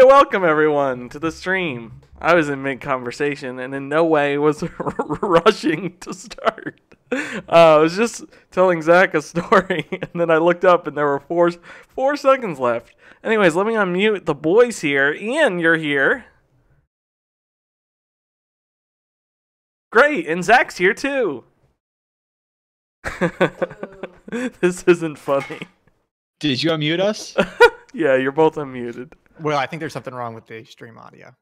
Hey, welcome everyone to the stream. I was in mid-conversation and in no way was rushing to start. I was just telling Zach a story, and then I looked up and there were four seconds left. Anyways, let me unmute the boys here. Ian, you're here. Great, and Zach's here too. This isn't funny. Did you unmute us? Yeah, you're both unmuted. Well, I think there's something wrong with the stream audio.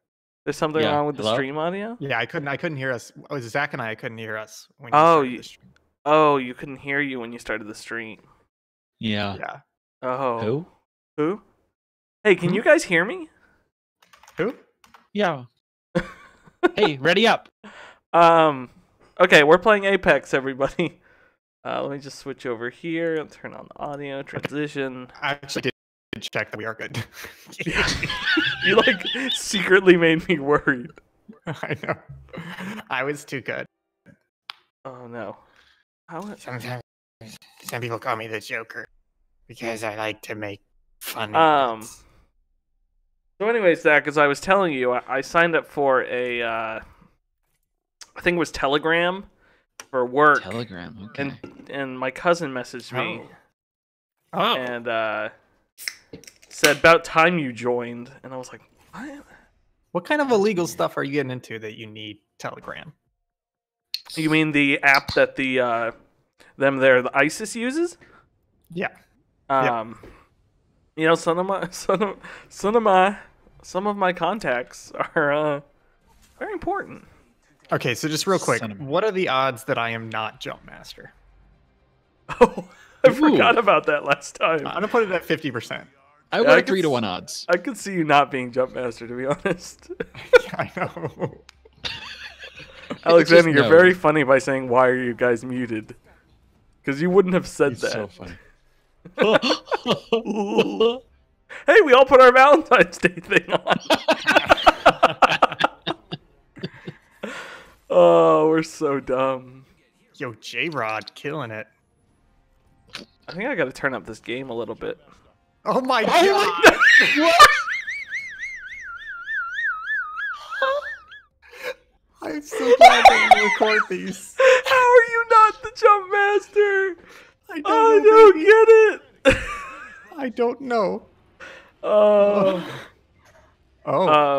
There's something wrong with the stream audio? Yeah, I couldn't hear us. It was Zach and I couldn't hear us when you started the stream. Oh, you couldn't hear you when you started the stream. Yeah. Yeah. Oh. Who? Hey, can you guys hear me? Who? Yeah. Hey, ready up. Okay, we're playing Apex, everybody. Let me just switch over here. Turn on the audio transition. I actually did check that we are good. You like secretly made me worried. I know. I was too good. Oh no. Sometimes some people call me the Joker because I like to make fun. So anyways, Zach, as I was telling you, I signed up for a I think it was Telegram for work. Telegram, okay. And my cousin messaged me. Oh. And said, about time you joined. And I was like, what? What kind of illegal stuff are you getting into that you need Telegram? You mean the app that the the ISIS uses? Yeah. You know, some of my contacts are very important. Okay, so just real quick, what are the odds that I am not Jumpmaster? Oh, I forgot about that last time. I'm gonna put it at 50%. I want 3-to-1 odds. I could see you not being Jumpmaster, to be honest. Yeah, I know. Alexander, you're very funny by saying, why are you guys muted? Because you wouldn't have said that. So funny. Hey, we all put our Valentine's Day thing on. Oh, we're so dumb. Yo, J-Rod, killing it. I think I gotta turn up this game a little bit. Oh my god! What? I'm so glad that you record these. How are you not the Jump Master? I don't get it. I don't know.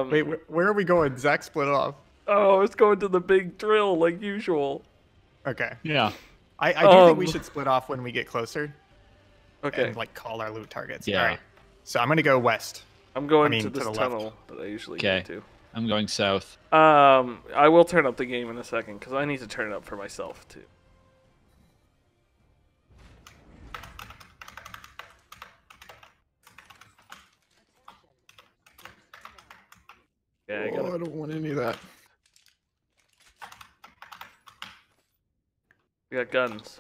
Wait, where are we going? Zach split off. Oh, it's going to the big drill like usual. Okay. Yeah. I do think we should split off when we get closer. Okay. And like call our loot targets. Yeah. All right. So I'm gonna go west. I'm going to this tunnel that I usually go to. I'm going south. I will turn up the game in a second because I need to turn it up for myself too. Yeah. I don't want any of that. We got guns.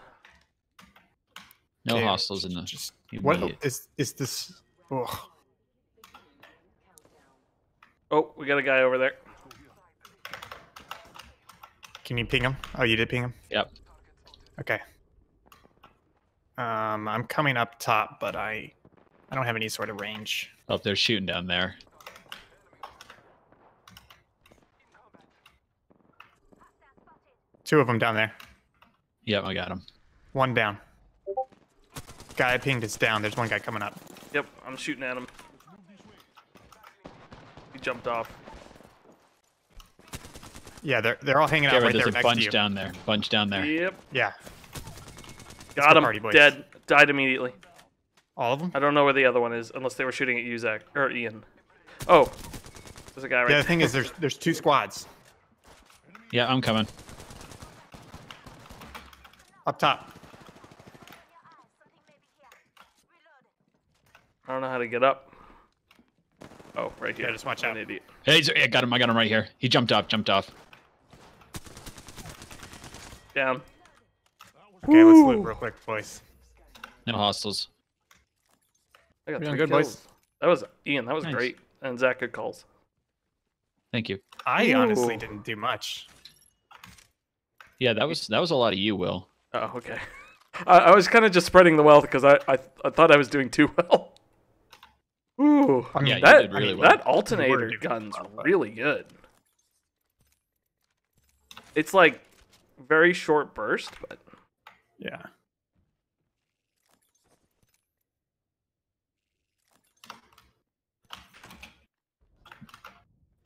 No hostiles in the. What is this? Oh. Oh, we got a guy over there. Can you ping him? Oh, you did ping him? Yep. Okay. I'm coming up top, but I don't have any sort of range. Oh, they're shooting down there. Two of them down there. Yep, I got him. One down. Guy I pinged is down. There's one guy coming up. Yep, I'm shooting at him. He jumped off. Yeah, they're all hanging out right there next to you. There's a bunch down there. Yep. Yeah. Got him. Dead. Died immediately. All of them? I don't know where the other one is, unless they were shooting at you, Zach or Ian. Oh, there's a guy right there. Yeah, the thing is, there's two squads. Yeah, I'm coming. Up top. I don't know how to get up. Oh, right here. Yeah, just watch out. An idiot. Hey, I got him. I got him right here. He jumped off. Down. Okay, let's loot real quick, boys. No hostiles. I got 3 good kills. Boys. That was Ian. That was nice. Great. And Zach, good calls. Thank you. I honestly didn't do much. Yeah, that was a lot of you, Will. Oh, okay. I was kind of just spreading the wealth because I thought I was doing too well. Ooh, yeah, that, really well. That alternator gun's really good. It's like very short burst, but yeah.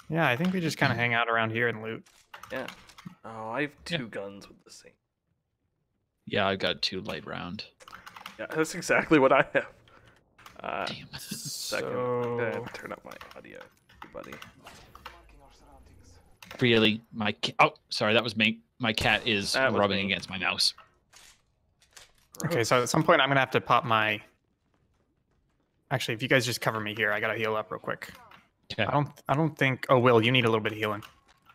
Yeah, I think we just kind of hang out around here and loot. Yeah. Oh, I have two guns with the same. Yeah, I've got two light round. Yeah, that's exactly what I have. Damn. So... I'm gonna turn up my audio, buddy. Really? My oh, sorry, that was me. My cat is rubbing against my mouse. Okay, so at some point I'm gonna have to pop my. Actually, if you guys just cover me here, I gotta heal up real quick. Yeah. I don't think. Oh, Will, you need a little bit of healing.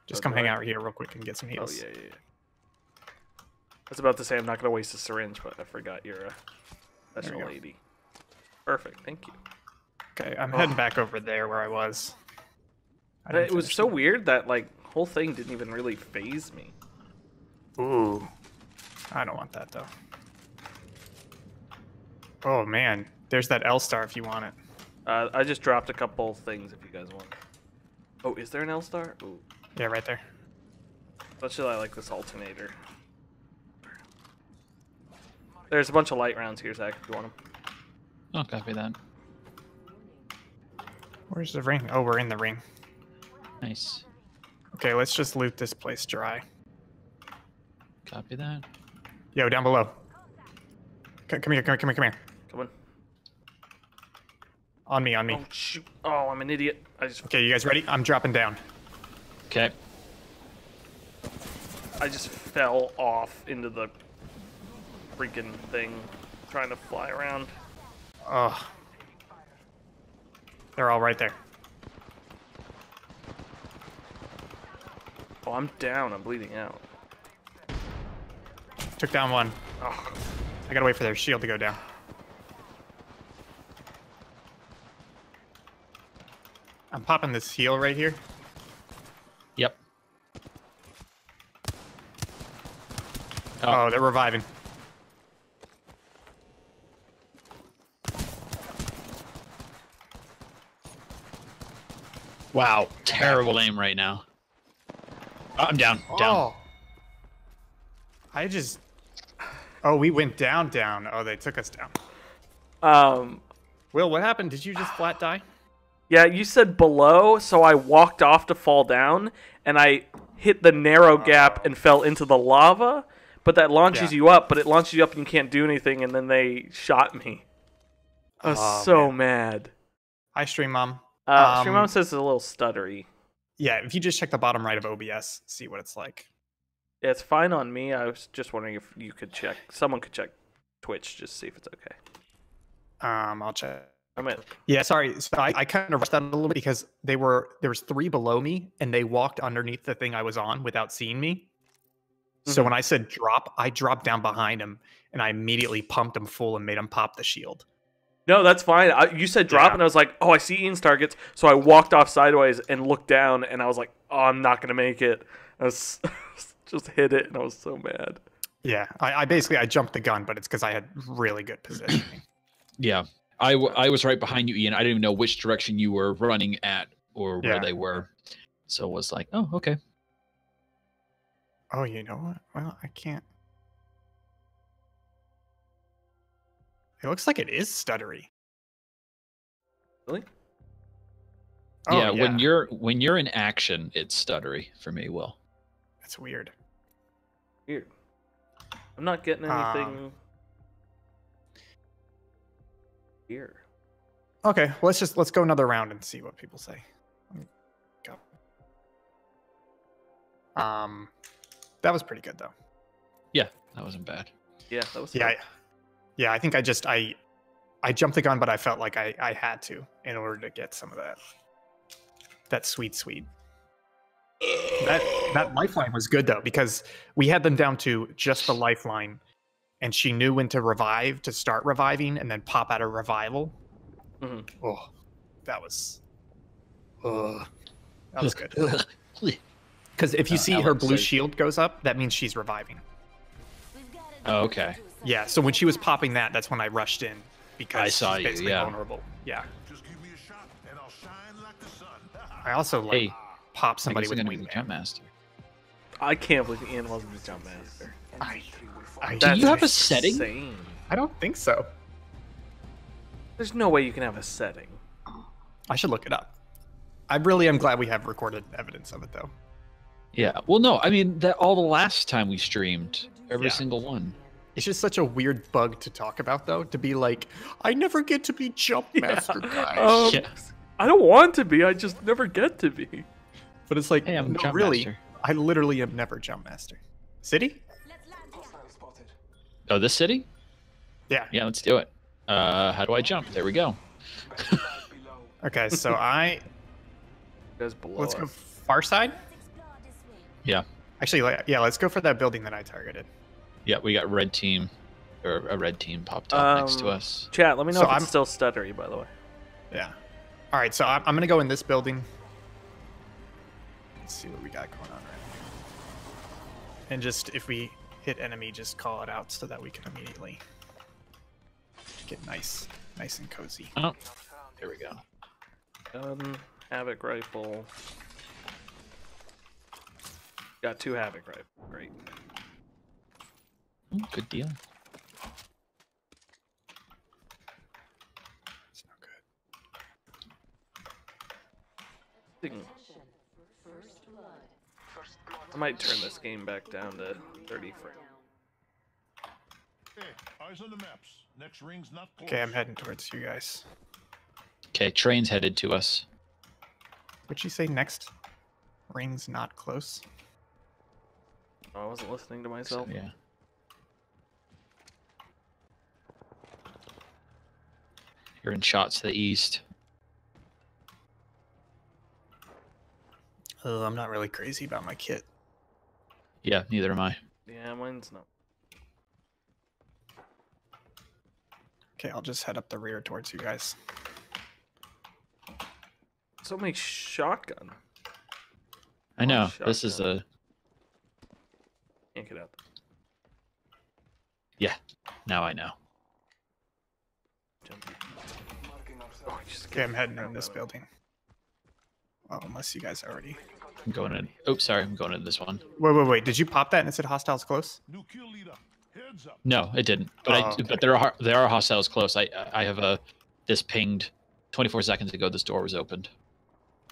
Just come hang out here real quick and get some heals. Oh yeah, yeah. I was about to say I'm not gonna waste a syringe, but I forgot you're a special lady. Perfect, thank you. Okay, I'm heading back over there where I was. It was so weird that like whole thing didn't even really phase me. Ooh, I don't want that though. Oh man, there's that L-Star if you want it. I just dropped a couple things if you guys want. Oh, is there an L-Star? Ooh. Yeah, right there. Especially I like this alternator. There's a bunch of light rounds here, Zach, if you want them. I'll copy that. Where's the ring? Oh, we're in the ring. Nice. Okay, let's just loot this place dry. Copy that. Yo, down below. Come here. Come on. On me. Oh, shoot. Oh, I'm an idiot. Okay, you guys ready? I'm dropping down. Okay. I just fell off into the freaking thing trying to fly around. Ugh. They're all right there. Oh, I'm down. I'm bleeding out. Took down one. Oh. I gotta wait for their shield to go down. I'm popping this heal right here. Yep. Oh, they're reviving. Wow, terrible aim right now. Oh, I'm down. Down. I just. Oh, we went down. Oh, they took us down. Will, what happened? Did you just flat die? Yeah, you said below, so I walked off to fall down, and I hit the narrow gap and fell into the lava. But that launches you up, but it launches you up and you can't do anything, and then they shot me. I was so mad. Hi, Stream Mom. Stream Mom says it's a little stuttery. Yeah, if you just check the bottom right of OBS, see what it's like. Yeah, it's fine on me. I was just wondering if you could check. Someone could check Twitch just to see if it's okay. I'll check. Yeah, sorry. So I kind of rushed out a little bit because there was three below me, and they walked underneath the thing I was on without seeing me. Mm-hmm. So when I said drop, I dropped down behind him, and I immediately pumped him full and made him pop the shield. No, that's fine. You said drop, and I was like, oh, I see Ian's targets. So I walked off sideways and looked down, and I was like, oh, I'm not going to make it. I was just hit it, and I was so mad. Yeah, I basically jumped the gun, but it's because I had really good positioning. Yeah, I was right behind you, Ian. I didn't even know which direction you were running at or where they were. So it was like, oh, okay. Oh, you know what? Well, I can't. It looks like it is stuttery. Really? Oh, yeah, when you're in action, it's stuttery for me, Will. That's weird. Weird. I'm not getting anything here. Okay, well, let's go another round and see what people say. Go. That was pretty good though. Yeah, that wasn't bad. Yeah, that was. Yeah. Fun. Yeah, I think I jumped the gun, but I felt like I had to in order to get some of that sweet. That lifeline was good though, because we had them down to just the lifeline, and she knew when to revive, to start reviving, and then pop out a revival. Mm-hmm. Oh, that was good. Because if you see Alex, her blue shield goes up, that means she's reviving. Oh, okay. Yeah, so when she was popping that's when I rushed in because she's basically vulnerable. Yeah. Just give me a shot. I also like pop somebody with a Jumpmaster. I can't believe Ian wasn't his Jumpmaster. Do you have a setting? Insane. I don't think so. There's no way you can have a setting. I should look it up. I really am glad we have recorded evidence of it, though. Yeah. Well, no, I mean, that all the last time we streamed, every single one. It's just such a weird bug to talk about, though, to be like, I never get to be Jumpmaster, guys. I don't want to be. I just never get to be. But it's like, hey, I'm no, really, I literally am never Jumpmaster. City? Oh, this city? Yeah. Yeah, let's do it. How do I jump? There we go. Okay, so let's go far side? Yeah. Actually, yeah, let's go for that building that I targeted. Yeah, we got red team, or a red team popped up next to us. Chat, let me know if I'm still stuttery, by the way. Yeah. All right, so I'm going to go in this building. Let's see what we got going on right now. And just, if we hit enemy, just call it out so that we can immediately get nice and cozy. Oh, there we go. Havoc rifle. Got two Havoc rifles. Great. Ooh, good deal. It's not good. I might turn this game back down to 30 frames. Hey, eyes on the maps. Next ring's not close. Okay, I'm heading towards you guys. Okay, train's headed to us. What'd you say? Next ring's not close? Oh, I wasn't listening to myself. So, yeah. You're in shots to the east. Oh, I'm not really crazy about my kit. Yeah, neither am I. Yeah, mine's not. Okay, I'll just head up the rear towards you guys. So many shotgun. I know. Oh, shotgun. This is a... Can't get out. Yeah, now I know. Oh, okay, I'm heading in this building. Oh, unless you guys already... I'm going in. Oops, sorry, I'm going in this one. Wait. Did you pop that and it said hostiles close? No, it didn't. But but there are hostiles close. I have this pinged 24 seconds ago. This door was opened.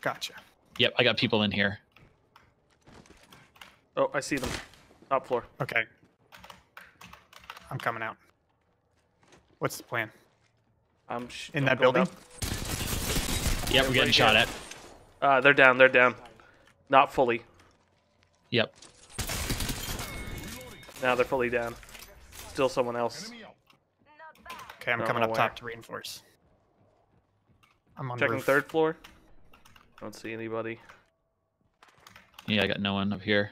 Gotcha. Yep, I got people in here. Oh, I see them. Top floor. Okay. I'm coming out. What's the plan? I'm in that building. Yep, we're getting shot at. They're down. They're down. Not fully. Yep. Now they're fully down. Still someone else. Okay, I'm coming up top to reinforce. I'm on checking third floor. Don't see anybody. Yeah, I got no one up here.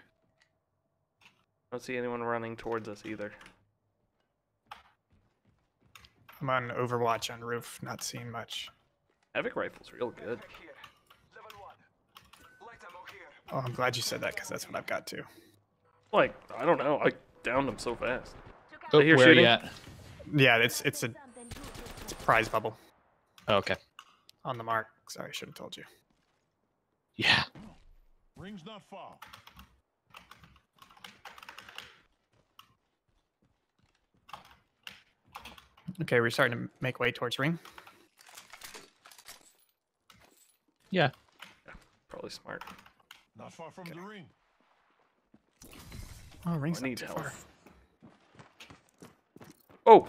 Don't see anyone running towards us either. I'm on Overwatch on roof, not seeing much. Havoc rifle's real good. Oh, I'm glad you said that because that's what I've got too. Like, I don't know, I downed them so fast. Oh, where shooting? Are you at? Yeah, it's a prize bubble. Oh, okay. On the mark. Sorry, I should have told you. Yeah. Rings not far. Okay, we're starting to make way towards ring. Yeah probably smart. Not far from the ring. Oh, ring's not too far. Oh.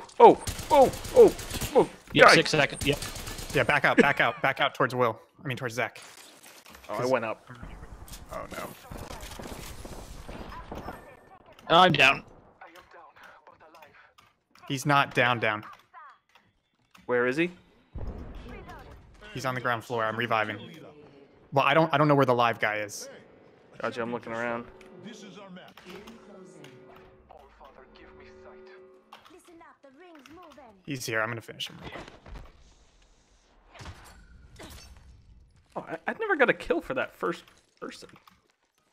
Yeah, 6 seconds. Yep. Yeah, back out towards Will. I mean, towards Zach. Oh, I went up. Oh, no. I'm down. He's not down. Where is he? He's on the ground floor. I'm reviving. Well, I don't know where the live guy is. Gotcha, I'm looking around. This is our map. He's here. I'm going to finish him. Oh, I never got a kill for that first person.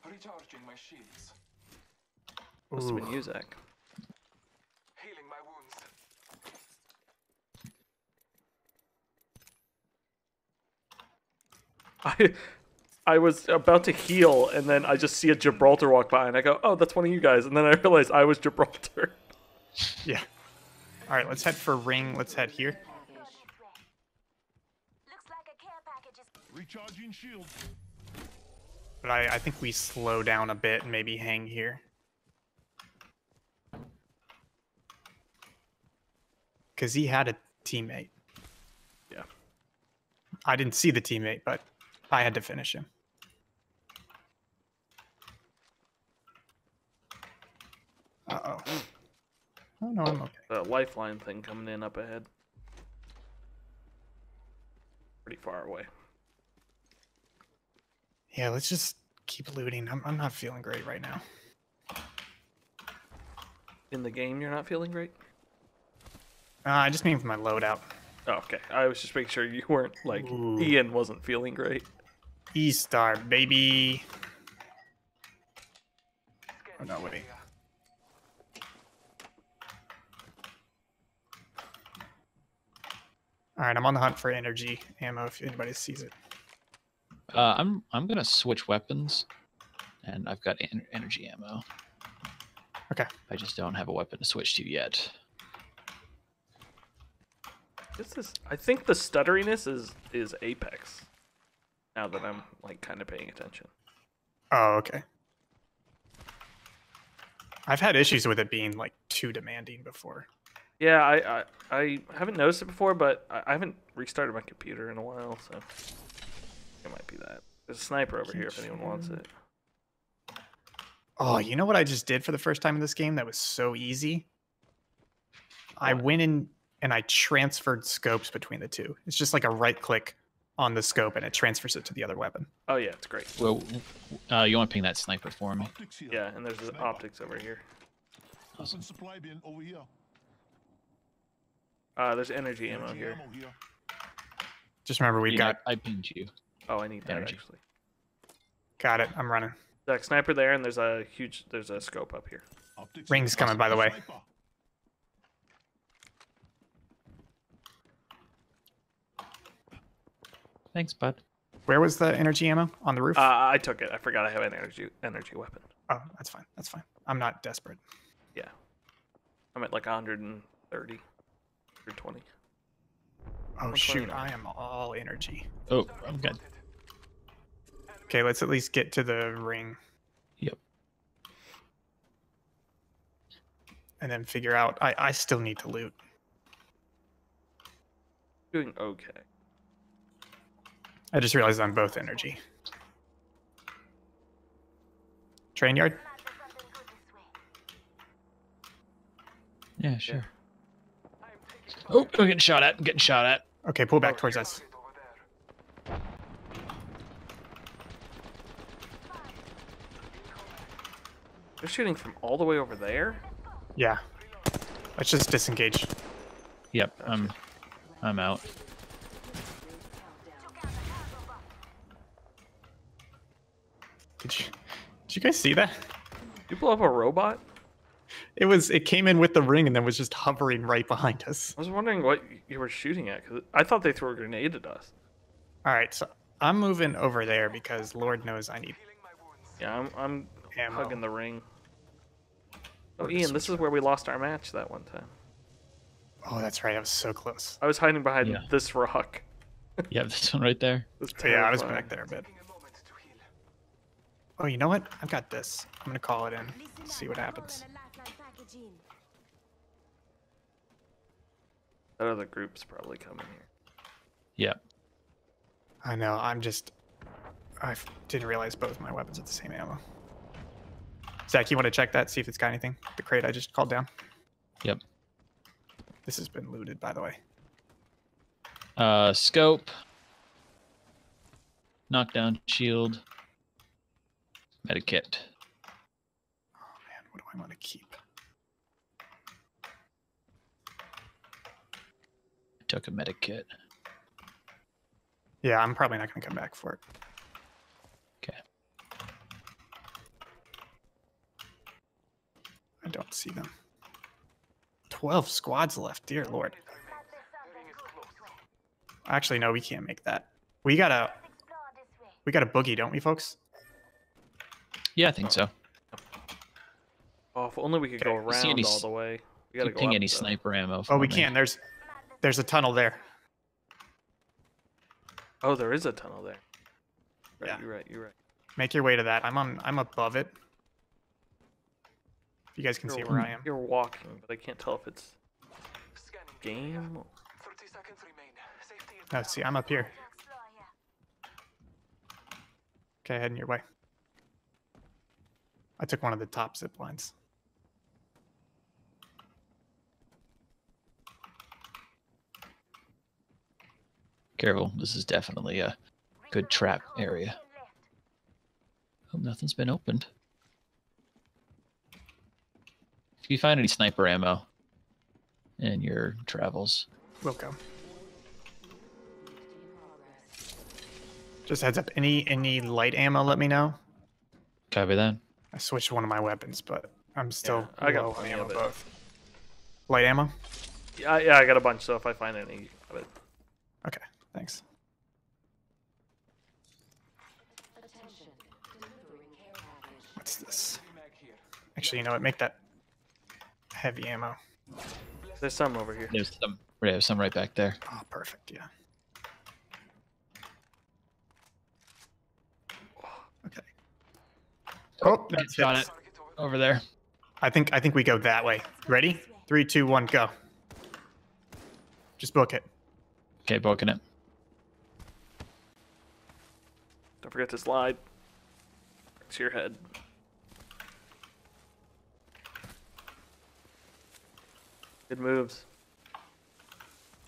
Recharging my shields. Must have been you, Zach. I was about to heal, and then I just see a Gibraltar walk by, and I go, oh, that's one of you guys. And then I realized I was Gibraltar. Yeah. All right, let's head for Ring. Let's head here. Recharging shield. But I think we slow down a bit and maybe hang here. Because he had a teammate. Yeah. I didn't see the teammate, but I had to finish him. Uh-oh. Oh, no, I'm okay. The lifeline thing coming in up ahead. Pretty far away. Yeah, let's just keep looting. I'm not feeling great right now. In the game, you're not feeling great? I just mean for my loadout. Oh, okay, I was just making sure you weren't, like, ooh. Ian wasn't feeling great. E-Star, baby. Oh, no, wait. All right, I'm on the hunt for energy ammo if anybody sees it. I'm going to switch weapons, and I've got energy ammo. Okay. I just don't have a weapon to switch to yet. This is, I think the stutteriness is Apex, now that I'm, like, kind of paying attention. Oh, okay. I've had issues with it being, like, too demanding before. Yeah, I haven't noticed it before, but I haven't restarted my computer in a while, so it might be that. There's a sniper over here if anyone wants it. Oh, you know what I just did for the first time in this game that was so easy? I went in... and I transferred scopes between the two. It's just like a right click on the scope and it transfers it to the other weapon. Oh yeah, it's great. Well, you want to ping that sniper for me? Yeah, and there's the optics over here. Awesome. There's energy ammo here. Just remember we got... I pinged you. Oh, I need that energy. Actually. Got it, I'm running. Zach, sniper there, and there's a scope up here. Ring's coming, by the way. Thanks, bud. Where was the energy ammo? On the roof? I took it. I forgot I have an energy weapon. Oh, that's fine. That's fine. I'm not desperate. Yeah. I'm at like 130, 120. Oh, shoot. I am all energy. Oh, I'm good. Okay, let's at least get to the ring. Yep. And then figure out. I still need to loot. Doing okay. I just realized I'm both energy. Train yard? Yeah, sure. Oh, I'm getting shot at. I'm getting shot at. Okay, pull back towards us. They're shooting from all the way over there? Yeah. Let's just disengage. Yep, I'm out. Did you guys see that? Did you blow up a robot? It came in with the ring and then was just hovering right behind us. I was wondering what you were shooting at, because I thought they threw a grenade at us. All right, so I'm moving over there because Lord knows I need. Yeah, I'm hugging the ring. Oh, Ian, this is where we lost our match that one time. Oh, that's right. I was so close. I was hiding behind this rock. Yeah, this one right there. Yeah, I was back there a bit. Oh, you know what? I've got this. I'm going to call it in. See what happens. That other group's probably coming here. Yep. I know. I didn't realize both my weapons had the same ammo. Zach, you want to check that? See if it's got anything? The crate I just called down? Yep. This has been looted, by the way. Scope. Knockdown shield. Medikit. Oh man, what do I want to keep? I took a medikit. Yeah, I'm probably not going to come back for it. Okay. I don't see them. 12 squads left, dear Lord. Actually, no, we can't make that. We gotta We got a boogie, don't we, folks? Yeah, I think so. Oh, if only we could go around all the way. We gotta go ping any sniper ammo. Oh, we can. There's a tunnel there. Oh, there is a tunnel there. Right, yeah, you're right. You're right. Make your way to that. I'm above it. If you guys can see where I am. You're walking, but I can't tell if it's game. No, see, I'm up here. Okay, heading your way. I took one of the top zip lines. Careful, this is definitely a good trap area. Hope nothing's been opened. If you find any sniper ammo in your travels, we'll go. Just heads up, any light ammo, let me know. Copy that. I switched one of my weapons, but I'm still I got plenty of both. Light ammo? Yeah, I got a bunch, so if I find any of it. Okay, thanks. What's this? Actually, you know what? Make that heavy ammo. There's some over here. There's some right back there. Oh, perfect, yeah. Oh, that's got it over there. I think we go that way. Ready? 3, 2, 1, go. Just book it. Okay, booking it. Don't forget to slide. It's your head. Good moves.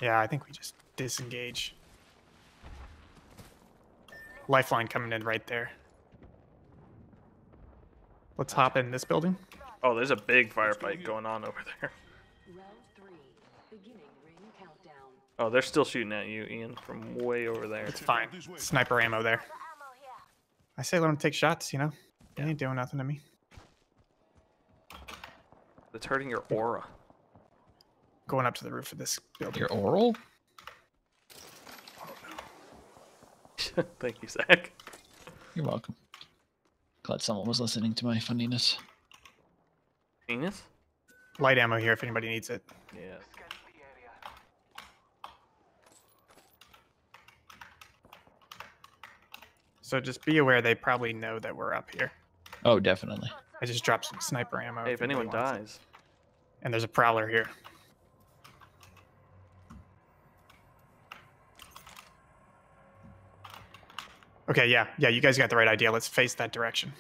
Yeah, I think we just disengage. Lifeline coming in right there. Let's hop in this building. Oh, there's a big firefight going on over there. Oh, they're still shooting at you, Ian, from way over there. It's fine. Sniper ammo there. I say let them take shots, you know? They ain't doing nothing to me. It's hurting your aura. Going up to the roof of this building. Your oral? Oh, no. Thank you, Zach. You're welcome. Glad someone was listening to my funniness. Penis? Light ammo here if anybody needs it. Yeah. So just be aware they probably know that we're up here. Oh, definitely. I just dropped some sniper ammo. Hey, if anyone dies. And there's a prowler here. Okay, yeah, you guys got the right idea. Let's face that direction.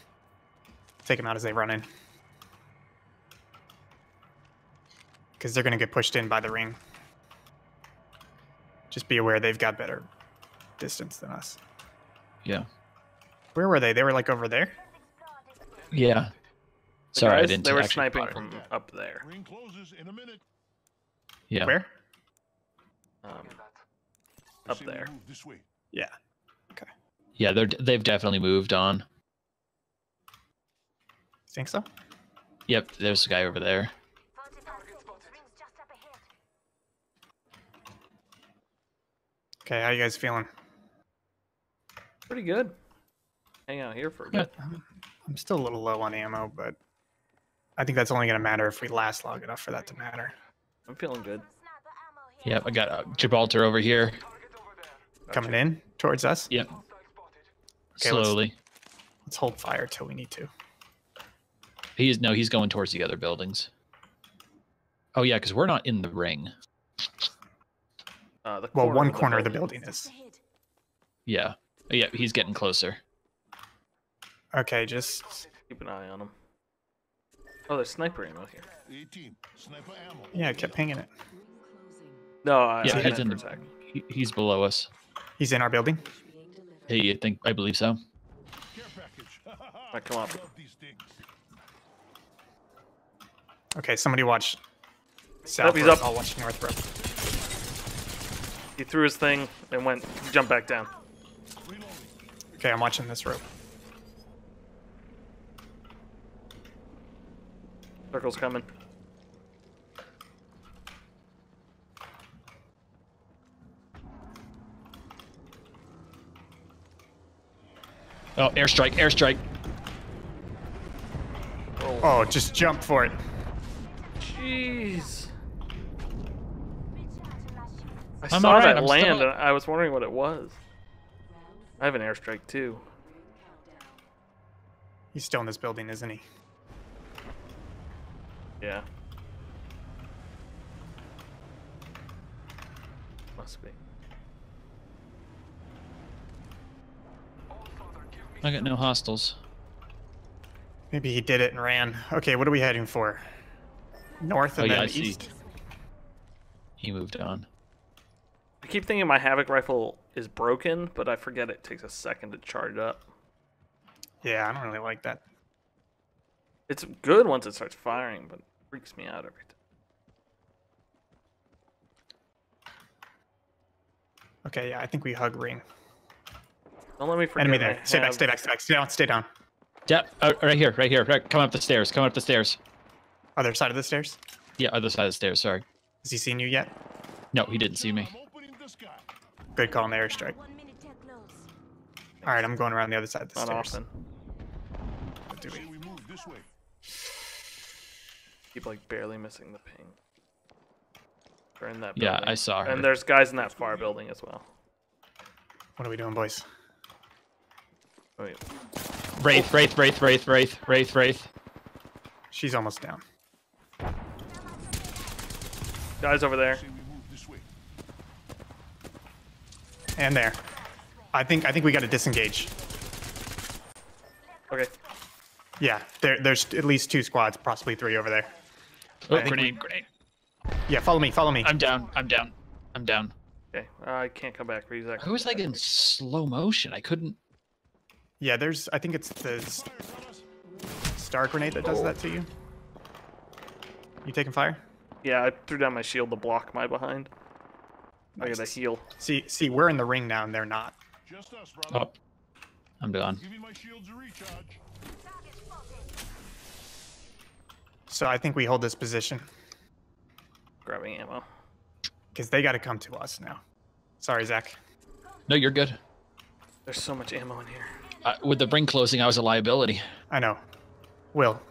Take them out as they run in. Because they're going to get pushed in by the ring. Just be aware they've got better distance than us. Yeah. Where were they? They were like over there? Yeah. Sorry, I didn't. They were sniping from up there. Ring closes in a minute. Yeah. Where? Up there. Yeah. Yeah, they've definitely moved on. Think so? Yep, there's a guy over there. Okay, how you guys feeling? Pretty good. Hang out here for a bit. I'm still a little low on ammo, but I think that's only going to matter if we last long enough for that to matter. I'm feeling good. Yep, I got Gibraltar over here. Coming in towards us? Yep. Okay, slowly. Let's hold fire till we need to. He's going towards the other buildings. Oh yeah, because we're not in the ring. Well, one corner of the building is. Yeah. Yeah, he's getting closer. Okay, just keep an eye on him. Oh, there's sniper ammo here. 18. Sniper ammo. Yeah, I kept pinging it. No, he's in the, he's below us. He's in our building? Hey, I believe so. Come on. Okay, somebody watch south. He's up. I'll watch north. He threw his thing and jumped back down. Okay, I'm watching this rope. Circle's coming. Oh, airstrike, airstrike. Oh, just jump for it. Jeez. I saw that land and I was wondering what it was. I have an airstrike too. He's still in this building, isn't he? Yeah. Must be. I got no hostiles. Maybe he did it and ran. Okay, what are we heading for? North and then east? He moved on. I keep thinking my Havoc rifle is broken, but I forget it takes a second to charge up. Yeah, I don't really like that. It's good once it starts firing, but it freaks me out every time. Okay, yeah, I think we hug ring. Don't let me forget. Enemy there. Stay back, stay back, stay back. Stay down, stay down. Yep, yeah, right here, right here. Right. Come up the stairs, come up the stairs. Other side of the stairs? Yeah, other side of the stairs, sorry. Has he seen you yet? No, he didn't see me. Good call on the airstrike. All right, I'm going around the other side of the stairs. What do we move this way? Keep like barely missing the ping. They're in that building. Yeah, I saw her. And there's guys in that far building as well. What are we doing, boys? Wait. Wraith, Wraith, Wraith, Wraith, Wraith, Wraith, Wraith. She's almost down. Guys over there. And there. I think we got to disengage. Okay. Yeah, there's at least two squads, possibly three over there. Oh, grenade, grenade. Yeah, follow me, follow me. I'm down, I'm down, I'm down. Okay, I can't come back for you, Zach. I was like in slow motion, I couldn't. Yeah, there's, I think it's the star grenade that does that to you. You taking fire? Yeah, I threw down my shield to block my behind. Nice. I got a heal. See, we're in the ring now and they're not. Just us, brother. Oh, I'm done. So I think we hold this position. Grabbing ammo. Because they got to come to us now. Sorry, Zach. No, you're good. There's so much ammo in here. With the ring closing, I was a liability. I know. Will.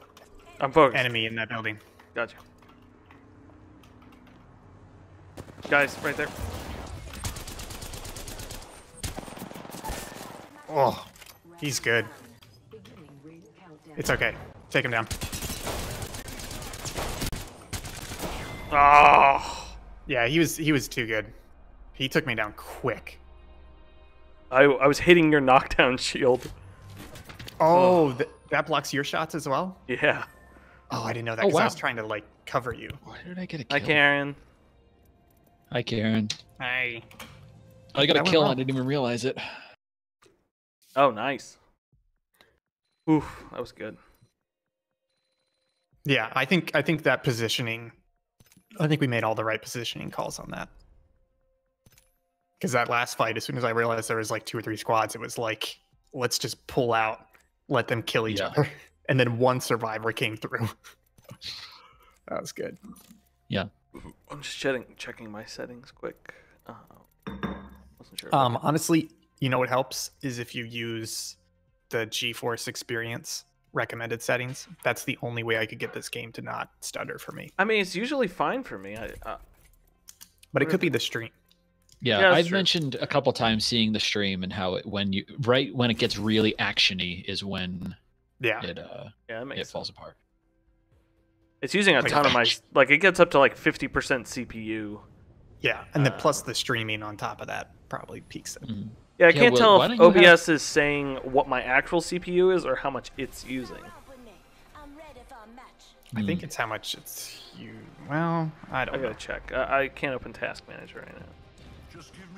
I'm focused. Enemy in that building. Gotcha. Guys, right there. Oh, he's good. It's okay. Take him down. Oh, yeah, he was too good. He took me down quick. I was hitting your knockdown shield. Oh, that blocks your shots as well? Yeah. Oh, I didn't know that because I was trying to like cover you. Why did I get a kill? Hi, Karen. Hi, Karen. Hi. Oh, I got a kill. I didn't even realize it. Oh, nice. Oof, that was good. Yeah, I think that positioning, I think we made all the right positioning calls on that. Because that last fight, as soon as I realized there was like two or three squads, it was like, let's just pull out, let them kill each other. And then one survivor came through. That was good. Yeah. I'm just checking my settings quick. Wasn't sure. Honestly, you know what helps is if you use the GeForce experience recommended settings. That's the only way I could get this game to not stutter for me. I mean, it's usually fine for me. But it could be the stream. Yeah, I've mentioned a couple times seeing the stream and how it, right when it gets really actiony is when it falls apart. It's using a ton of my, like it gets up to like 50% CPU. Yeah, and then plus the streaming on top of that probably peaks it. Mm-hmm. Yeah, I can't tell if OBS is saying what my actual CPU is or how much it's using. I think it's how much it's using. Well, I don't know. I gotta check. I can't open Task Manager right now.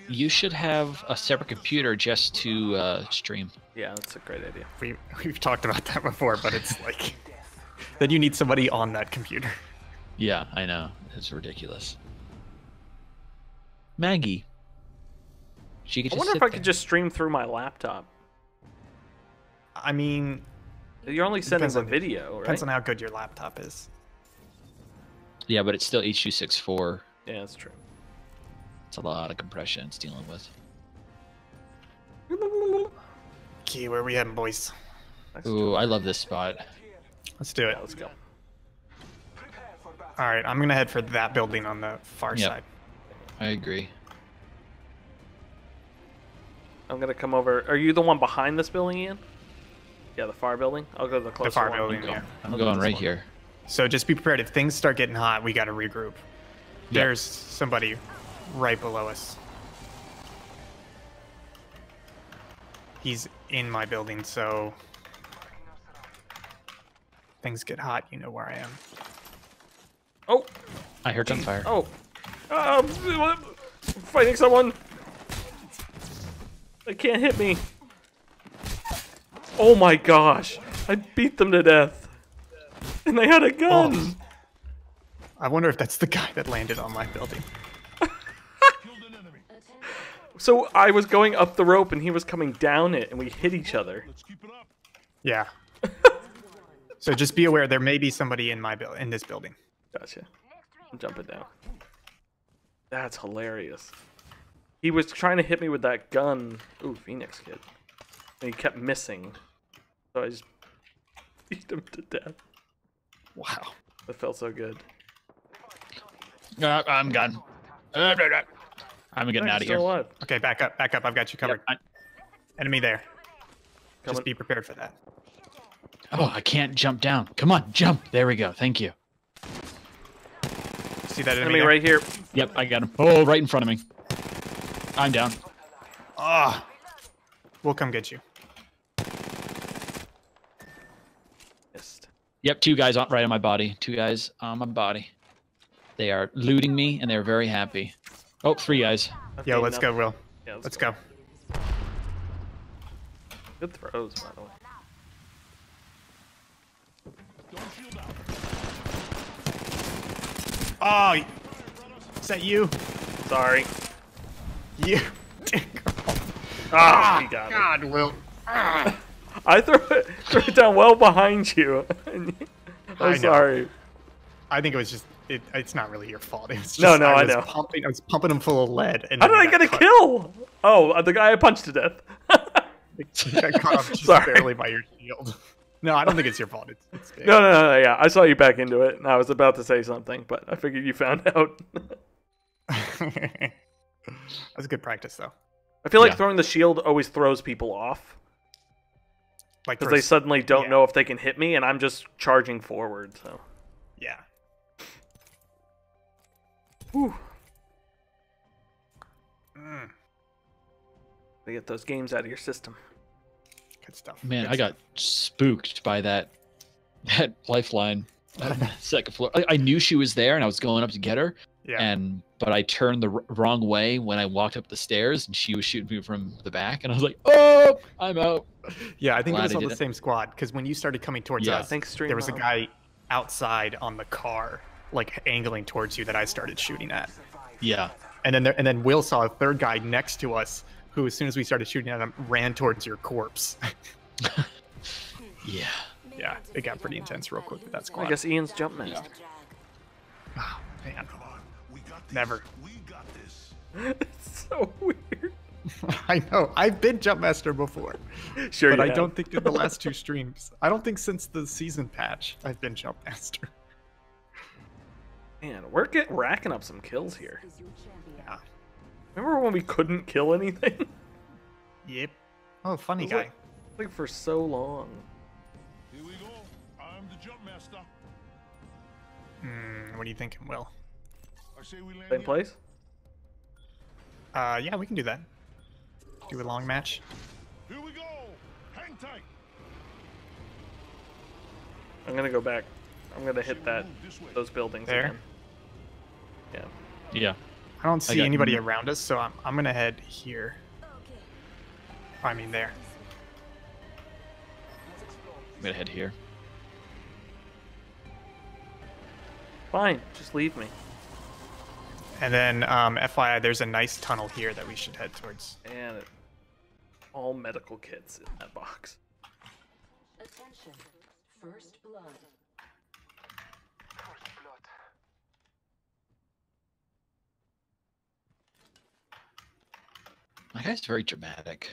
You should have a separate computer just to stream. Yeah, that's a great idea. We've talked about that before, but it's like... Then you need somebody on that computer. Yeah, I know. It's ridiculous. Maggie. She could just I wonder if I could just stream through my laptop. I mean... You're only sending the video, right? Depends on how good your laptop is. Yeah, but it's still H.264. Yeah, that's true. It's a lot of compression it's dealing with. see where we heading, boys. Ooh, I love this spot. Let's do it. Yeah, let's go. All right, I'm gonna head for that building on the far side. I agree. I'm gonna come over. Are you the one behind this building, Ian? Yeah, the far building. I'll go to the closer one. Yeah. I'm going right here. So just be prepared. If things start getting hot, we gotta regroup. Yeah. There's somebody right below us. He's in my building, so things get hot. You know where I am. Oh! I heard gunfire. Oh! I'm fighting someone! They can't hit me. Oh my gosh! I beat them to death. And they had a gun! Oh. I wonder if that's the guy that landed on my building. So I was going up the rope and he was coming down it and we hit each other. Let's keep it up. Yeah. So just be aware there may be somebody in my this building. Gotcha. I'm jumping down. That's hilarious. He was trying to hit me with that gun. Ooh, Phoenix kid. And he kept missing. So I just beat him to death. Wow. That felt so good. I'm gone. I'm getting out of here. Alive. Okay, back up, back up. I've got you covered. Yep. Enemy there. Coming. Just be prepared for that. Oh, I can't jump down. Come on, jump. There we go. Thank you. See that enemy right here? Yep, I got him. Oh, right in front of me. I'm down. Ah, oh, we'll come get you. Missed. Yep, two guys right on my body. Two guys on my body. They are looting me, and they're very happy. Oh, three guys. Okay, yo, let's go, Will. Yeah, let's go. Good throws, by the way. Oh, is that you? Sorry. You. Ah, God, Will. Ah. I threw it down well behind you. I'm sorry. I think it was just. It's not really your fault. It's just, I know. I was pumping him full of lead. And how did I get a kill? Oh, the guy I punched to death. I caught him just barely by your shield. No, I don't think it's your fault. It's no. Yeah, I saw you back into it, and I was about to say something, but I figured you found out. That's good practice, though. I feel like throwing the shield always throws people off. Like because they suddenly don't know if they can hit me, and I'm just charging forward. So yeah. They get those games out of your system. Good stuff. Man, I got spooked by that lifeline. Second floor. I knew she was there, and I was going up to get her. Yeah. But I turned the wrong way when I walked up the stairs, and she was shooting me from the back, and I was like, "Oh, I'm out." Yeah, I think it was all the same squad because when you started coming towards us, there was a guy outside on the car, like angling towards you that I started shooting at. Yeah. And then Will saw a third guy next to us who, as soon as we started shooting at him, ran towards your corpse. Yeah. Yeah, it got pretty intense real quick with that squad. I guess Ian's jump master. Oh, man. Never. It's so weird. I know. I've been jump master before. Sure, but I don't think in the last two streams. I don't think since the season patch I've been jump master. Man, we're racking up some kills here. Yeah. Remember when we couldn't kill anything? Yep. Oh, funny guy. Like for so long. Here we go. I'm the jump master. What are you thinking, Will? Same place? Yeah, we can do that. Do a long match. Here we go. Hang tight. I'm gonna go back. I'm gonna hit those buildings there. Again. Yeah. Yeah. I don't see anybody around us, so I'm gonna head here. I mean there. I'm gonna head here. Fine, just leave me. And then FYI, there's a nice tunnel here that we should head towards. And all medical kits in that box. Attention, first blood. My guy's very dramatic.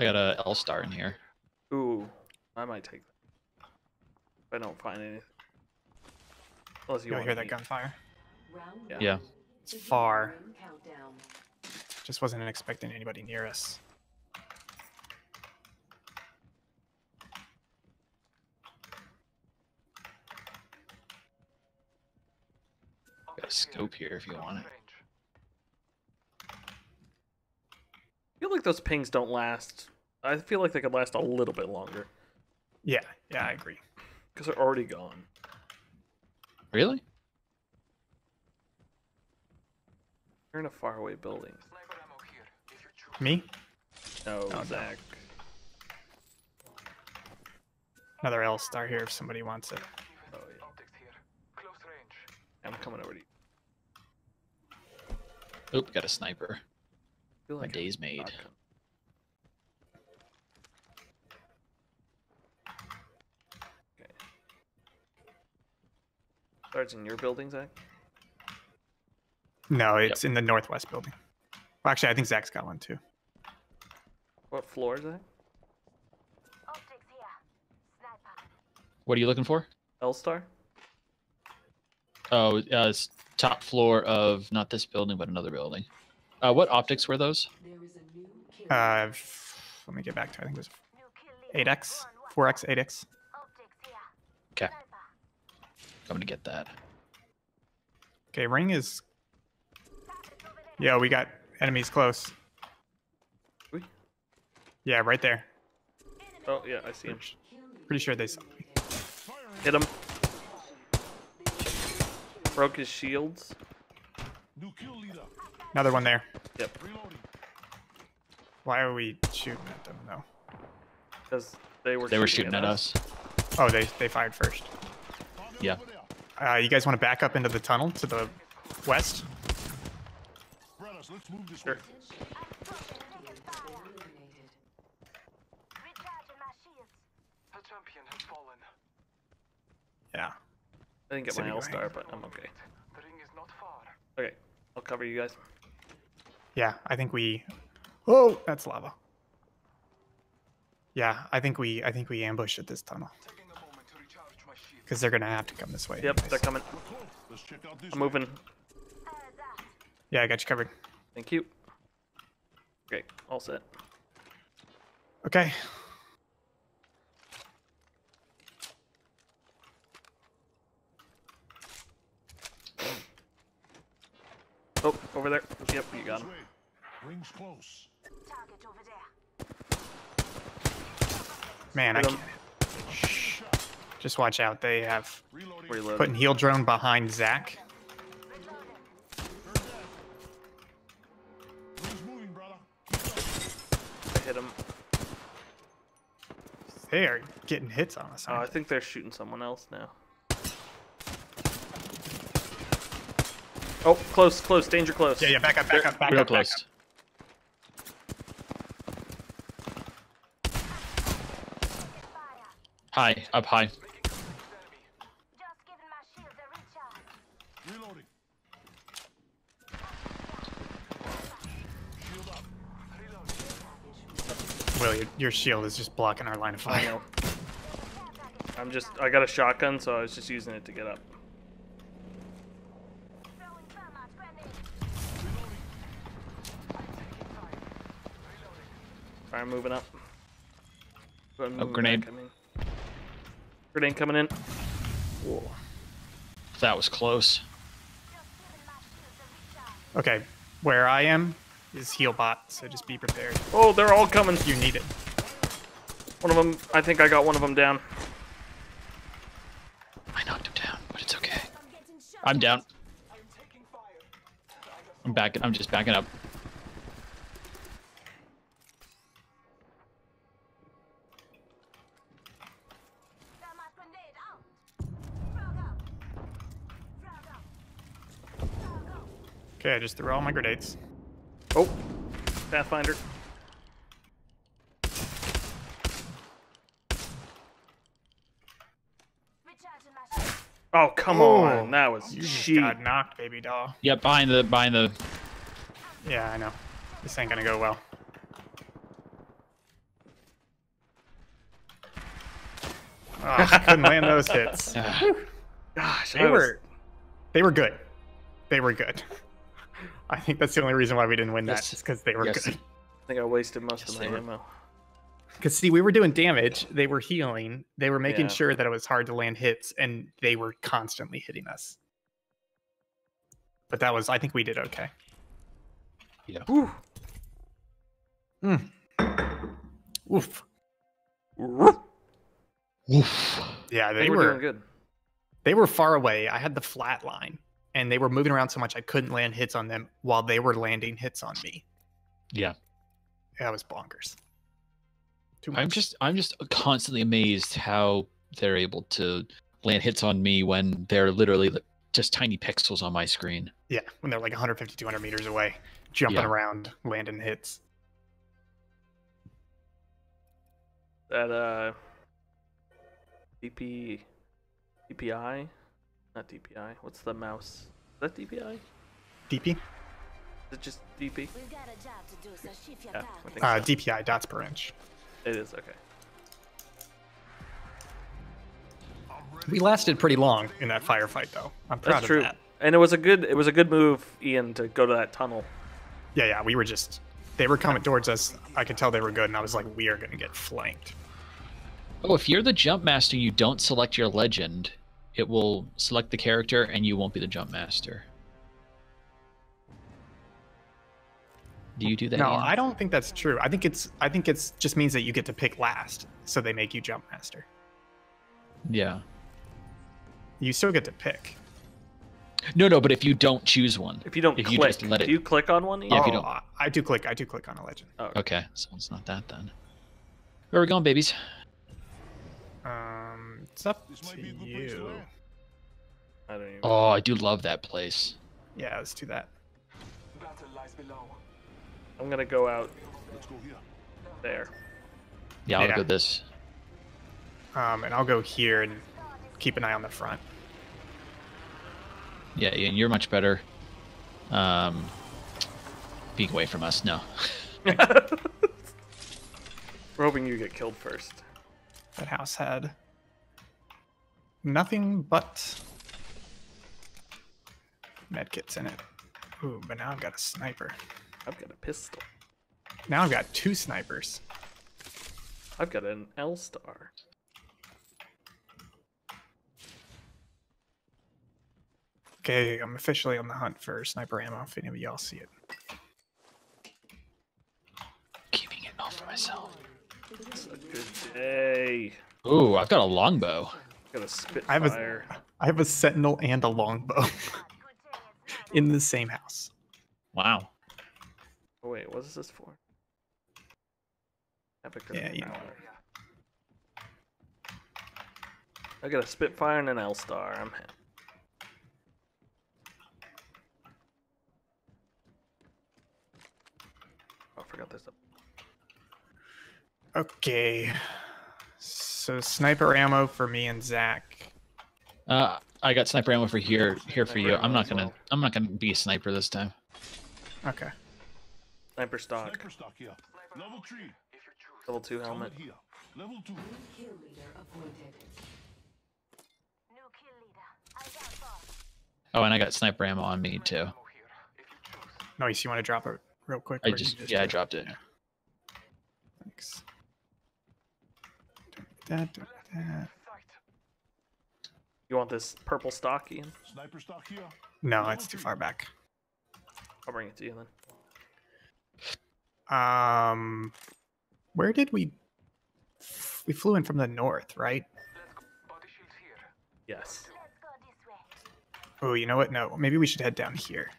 I got a L-Star in here. Ooh, I might take that. If I don't find anything. Unless you want to hear that gunfire? Yeah. It's far. Just wasn't expecting anybody near us. Got a scope here if you want it. I feel like those pings don't last. I feel like they could last a little bit longer. Yeah, I agree. Because they're already gone. Really? You're in a faraway building. Me? No, oh, Zach. No. Another L-Star here if somebody wants it. Oh, yeah. I'm coming over to you. Oop, got a sniper. Like my day's made. Okay. Starts in your building, Zach? No, it's in the northwest building. Well, actually, I think Zach's got one too. What floor is that? What are you looking for? L-Star? Oh, it's top floor of not this building, but another building. What optics were those? Let me get back to it. I think it was 8X, 4X, 8X. Okay. I'm going to get that. Okay, ring is... Yeah, we got enemies close. Yeah, right there. Oh, yeah, I see him. Pretty sure they saw me. Hit him. Broke his shields. Another one there. Yep. Why are we shooting at them though? Because they were shooting at us. Oh, they fired first. Yeah. You guys want to back up into the tunnel to the west? Sure. Yeah. I didn't get my L-Star, but I'm okay. The ring is not far. Okay. I'll cover you guys. Yeah, I think we... Oh, that's lava. Yeah, I think we ambush at this tunnel. Because they're going to have to come this way. Yep, anyways. They're coming. I'm moving. Yeah, I got you covered. Thank you. Okay, all set. Okay. Oh, over there. Yep, you got him. Rings close. Man, I can't. Shh. Just watch out. They have putting heal drone behind Zach. I hit him. They are getting hits on us. Oh, I think they're shooting someone else now. Oh, close, close, danger close. Yeah, back up. High, up high. Just giving my shield a recharge. Reloading. Shield up. Reloading. Will, your shield is just blocking our line of fire. I know. I got a shotgun, so I was just using it to get up. I'm moving up. Oh, grenade. Grenade coming in. Whoa. That was close. Okay, where I am is heal bot, so just be prepared. Oh, they're all coming. You need it. One of them, I think I got one of them down. I knocked him down, but it's okay. I'm down. I'm just backing up. Okay, I just threw all my grenades. Oh, Pathfinder. Oh, come on! That was you got knocked, baby doll. Yeah, behind the. Yeah, I know. This ain't gonna go well. I couldn't land those hits. Gosh, they were good. They were good. I think that's the only reason why we didn't win that, is because they were good. I think I wasted most of my ammo. Because, see, we were doing damage, they were healing, they were making sure that it was hard to land hits, and they were constantly hitting us. But that was, I think we did okay. Yeah. Woo. Mm. Woof. Woof. Woof. Yeah, they were doing good. They were far away. I had the flat line, and they were moving around so much I couldn't land hits on them while they were landing hits on me. Yeah. That was bonkers. Too much. I'm just constantly amazed how they're able to land hits on me when they're literally just tiny pixels on my screen. Yeah, when they're like 150, 200 meters away, jumping around, landing hits. That DPI, not DPI. What's the mouse? Is that DPI? DP? Is it just DP? Yeah, so. DPI, dots per inch. It is okay. We lasted pretty long in that firefight, though. I'm proud of that. And it was a good. It was a good move, Ian, to go to that tunnel. Yeah, yeah. We were just. They were coming towards us. I could tell they were good, and I was like, we are going to get flanked. Oh, if you're the jump master, you don't select your legend. It will select the character, and you won't be the jump master. Do you do that? No, Ian? I don't think that's true. I think it's. I think it's just means that you get to pick last, so they make you jump master. Yeah. You still get to pick. No, no, but if you don't choose one, if you don't click, you just let it... do you click on one? Yeah, oh, if you don't... I do click on a legend. Oh, okay. Okay, so it's not that then. Where are we going, babies? It's up to you. I don't even... Oh, I do love that place. Yeah, let's do that. I'm gonna go out there. Yeah, I'll go this. And I'll go here and keep an eye on the front. Yeah, Ian, you're much better being away from us. No. We're hoping you get killed first. That house had nothing but medkits in it. Ooh, but now I've got a sniper. I've got a pistol. Now I've got two snipers. I've got an L-Star. Okay, I'm officially on the hunt for sniper ammo if any of y'all see it. Keeping it all for myself. It's a good day. Ooh, I've got a longbow. I've got a Spitfire. I have a Sentinel and a longbow. In the same house. Wow. Oh, wait, what is this for? Epic I got a Spitfire and an L-Star. I'm happy. Oh, I forgot this up. Okay. So sniper ammo for me and Zach. I got sniper ammo for here for you. I'm not gonna be a sniper this time. Okay. Sniper stock. Sniper stock, yeah. Level 3. Level 2 helmet. Level 2. New kill leader appointed. New kill leader. I got boss. Oh, and I got sniper ammo on me too. Nice, you wanna drop it? Real quick. I dropped it. Thanks. That. You want this purple stock, Ian? Sniper stock here. No, it's too far back. I'll bring it to you then. Where did we flew in from the north, right? Yes. Oh, you know what? No, maybe we should head down here.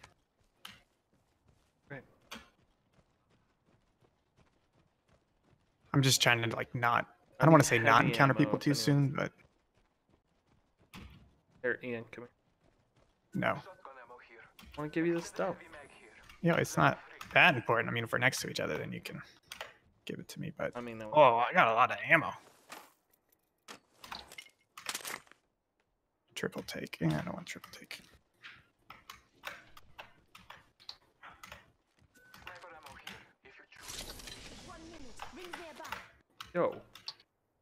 I'm just trying to like not. I don't want to say not encounter people too soon, but. Here, Ian, come here. No. I want to give you this stuff. Yeah, it's not that important. I mean, if we're next to each other, then you can give it to me. But I mean, oh, I got a lot of ammo. Triple take. Yeah, I don't want triple take. Yo,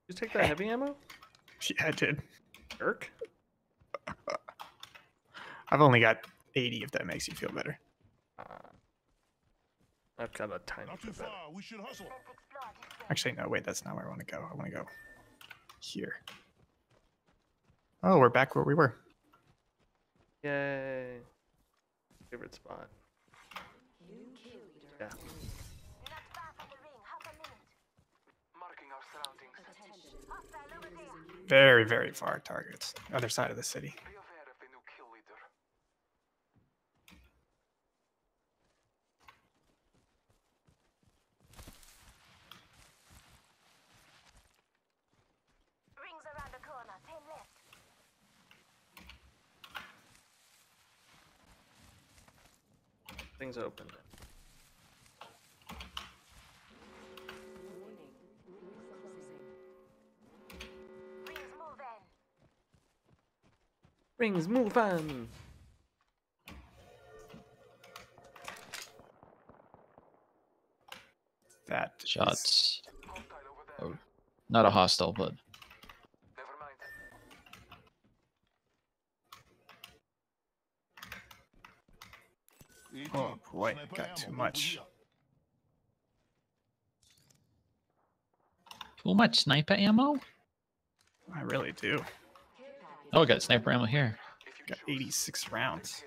you take that heavy ammo? Yeah, I did. Jerk. I've only got 80, if that makes you feel better. I've got a time. Not too far. We should hustle. Actually, no, wait, that's not where I want to go. I want to go here. Oh, we're back where we were. Yay. Favorite spot. Yeah. Very, very far targets. Other side of the city. Things open. Rings move on. That shots. Oh, not a hostile, but. Oh boy, got too much. Too much sniper ammo? I really do. Oh, I got sniper ammo here. Got 86 rounds.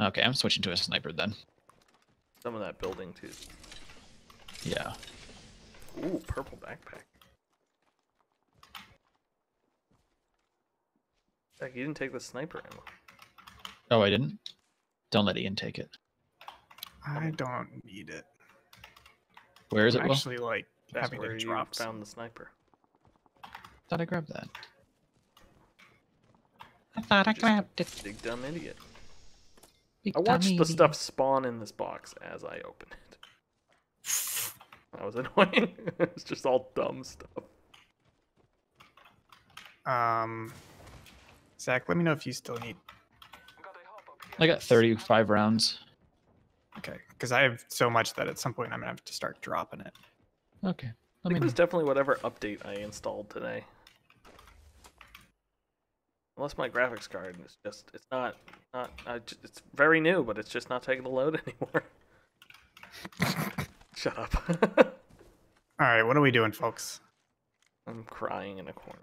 Okay, I'm switching to a sniper then. Some of that building too. Yeah. Ooh, purple backpack. Zach, you didn't take the sniper ammo. Oh, I didn't? Don't let Ian take it. I don't need it. Where is it? Actually, Will? Like having to drop. Found the sniper. Thought I grabbed that. I thought I grabbed it. Big dumb idiot. I watched the stuff spawn in this box as I opened it. That was annoying. It's just all dumb stuff. Zach, let me know if you still need. I got 35 rounds. Okay, because I have so much that at some point I'm going to have to start dropping it. Okay. I think it was definitely whatever update I installed today. Unless my graphics card is just, it's it's very new, but it's just not taking the load anymore. Shut up. All right, what are we doing, folks? I'm crying in a corner.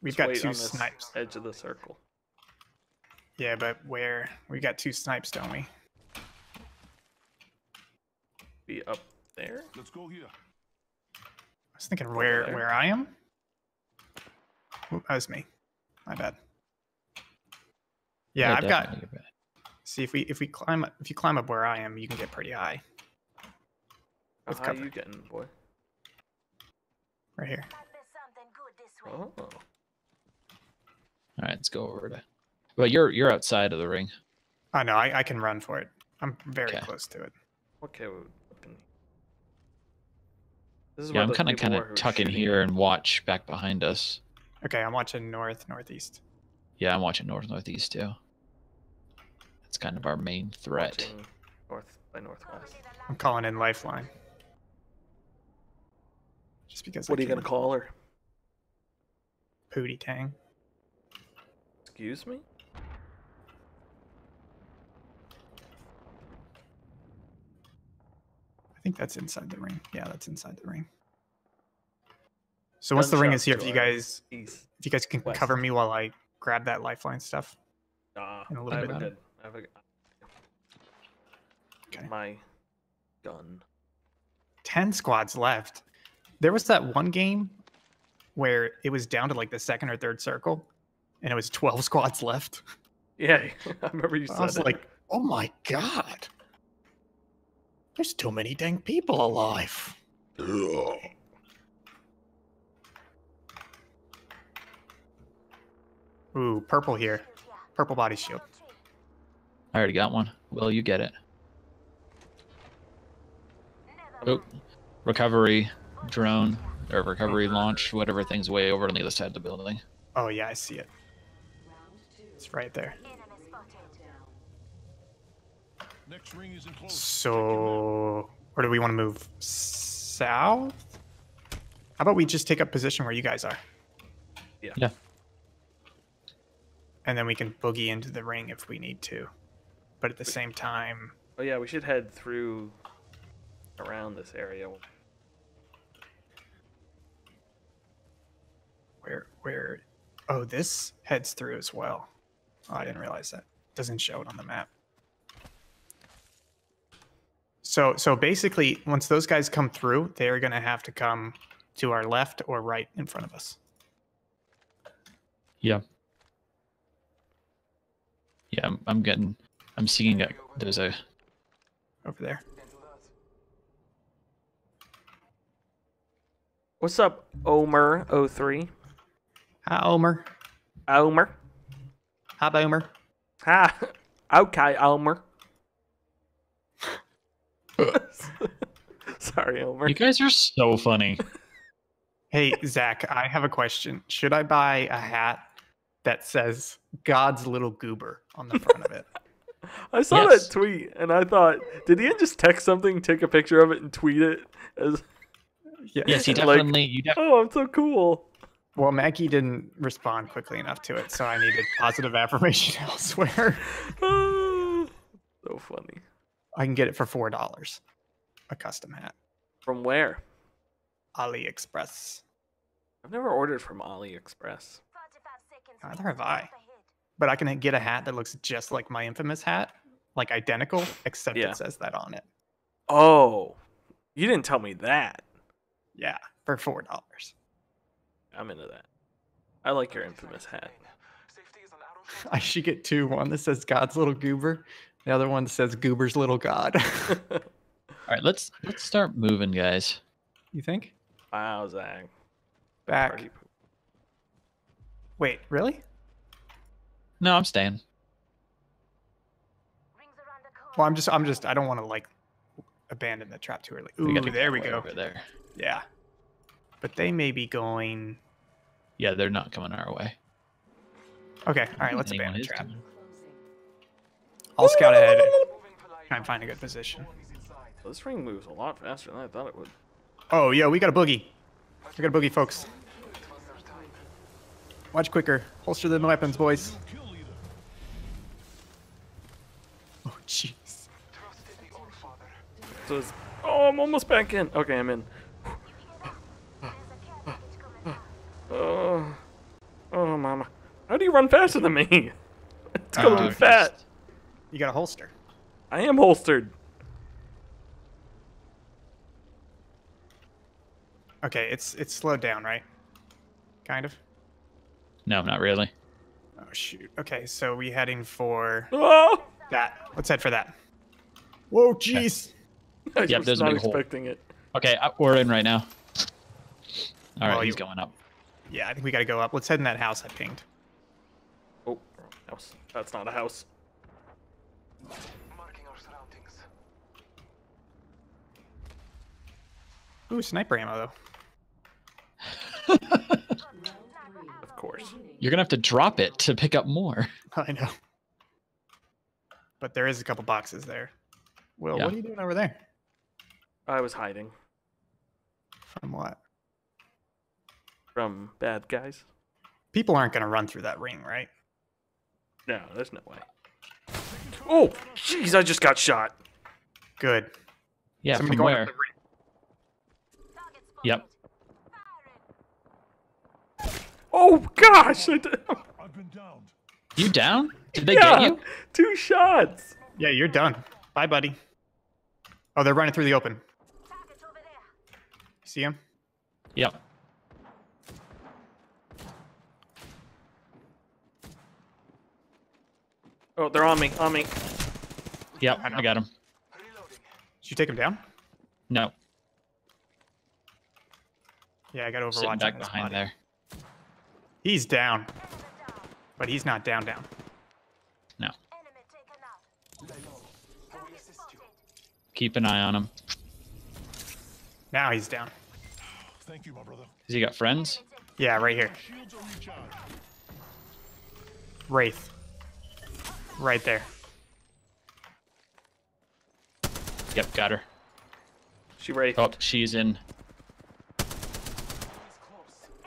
We've got two snipes. Edge of the circle. Yeah, but where? We got two snipes, don't we? Be up there? Let's go here. I was thinking where I am? Oop, that was me. My bad. Yeah, I've got. See if we climb up, if you climb up where I am, you can get pretty high. How are you getting, boy? Right here. Oh. All right, let's go over to. Well, you're outside of the ring. Oh, no, I can run for it. I'm very close to it. Okay, well, this is I'm kind of tuck in here and watch back behind us. Okay, I'm watching northeast. Yeah, I'm watching northeast too. That's kind of our main threat. Watching north by northwest. I'm calling in Lifeline. Just because. What are you gonna call her? Pootie Tang. Excuse me. I think that's inside the ring. Yeah, that's inside the ring. So once the ring is here, if you guys can cover me while I grab that Lifeline stuff. In a little bit. Okay. My gun. 10 squads left. There was that one game where it was down to like the second or third circle, and it was 12 squads left. Yeah, I remember you said that. I was like, oh my god. There's too many dang people alive. Ugh. Ooh, purple here. Purple body shield. I already got one. Will, you get it. Oh, recovery drone or recovery launch, whatever thing's way over on the other side of the building. Oh, yeah, I see it. It's right there. Next ring is enclosed. So, where do we want to move? South? How about we just take up position where you guys are? Yeah. Yeah. And then we can boogie into the ring if we need to. But at the same time... Oh yeah, we should head through around this area. Where... Oh, this heads through as well. Oh, I didn't realize that. Doesn't show it on the map. So basically, once those guys come through, they are going to have to come to our left or right in front of us. Yeah. Yeah, I'm seeing that there's a... Over there. What's up, Omer03? Hi, Omer. Omer. Hi, Boomer. Hi. Okay, Omer. Sorry, Omer. You guys are so funny. Hey, Zach, I have a question. Should I buy a hat that says God's little goober on the front of it? I saw that tweet and I thought, did Ian just text something, take a picture of it, and tweet it? As... Yes, he definitely. Like, oh, I'm so cool. Well, Mackie didn't respond quickly enough to it, so I needed positive affirmation elsewhere. So funny. I can get it for $4. A custom hat. From where? AliExpress. I've never ordered from AliExpress. Neither have I. But I can get a hat that looks just like my infamous hat, like identical, except it says that on it. Oh, you didn't tell me that. Yeah, for $4. I'm into that. I like your infamous hat. I should get two. One that says God's little goober. The other one that says goober's little god. All right, let's start moving, guys. You think? Wow, Zach. Back. Wait, really? No, I'm staying. Well, I don't want to like abandon the trap too early. Ooh, there we go. Over there. Yeah. But they may be going... Yeah, they're not coming our way. Okay, all right, let's abandon the trap. I'll scout ahead and try and find a good position. Well, this ring moves a lot faster than I thought it would. Oh, yeah, we got a boogie. We got a boogie, folks. Watch quicker. Holster the weapons, boys. Oh, jeez. So oh, I'm almost back in. Okay, I'm in. Oh, mama. How do you run faster than me? It's going to be fat. You got a holster. I am holstered. Okay, it's slowed down, right? Kind of? No, not really. Oh, shoot. Okay, so we heading for that. Let's head for that. Whoa, jeez. Okay. I was not expecting it. Okay, we're in right now. All right, he's going up. Yeah, I think we got to go up. Let's head in that house I pinged. Oh, house. That's not a house. Marking our surroundings. Ooh, sniper ammo, though. Of course. You're going to have to drop it to pick up more. I know. But there is a couple boxes there. Will, what are you doing over there? I was hiding. From what? From bad guys. People aren't going to run through that ring, right? No, there's no way. Oh, jeez, I just got shot. Good. Yeah, somebody from going where? The ring. Yep. Oh, gosh. I've been downed. You down? Did they get you? 2 shots. Yeah, you're done. Bye, buddy. Oh, they're running through the open. See him? Yep. Oh, they're on me, Yep, I got him. Did you take him down? No. Yeah, I got overwatch. Sitting back behind there. He's down. But he's not down. No. Keep an eye on him. Now he's down. Thank you, my brother. Has he got friends? Yeah, right here. Wraith. Right there. Yep, got her. She's in.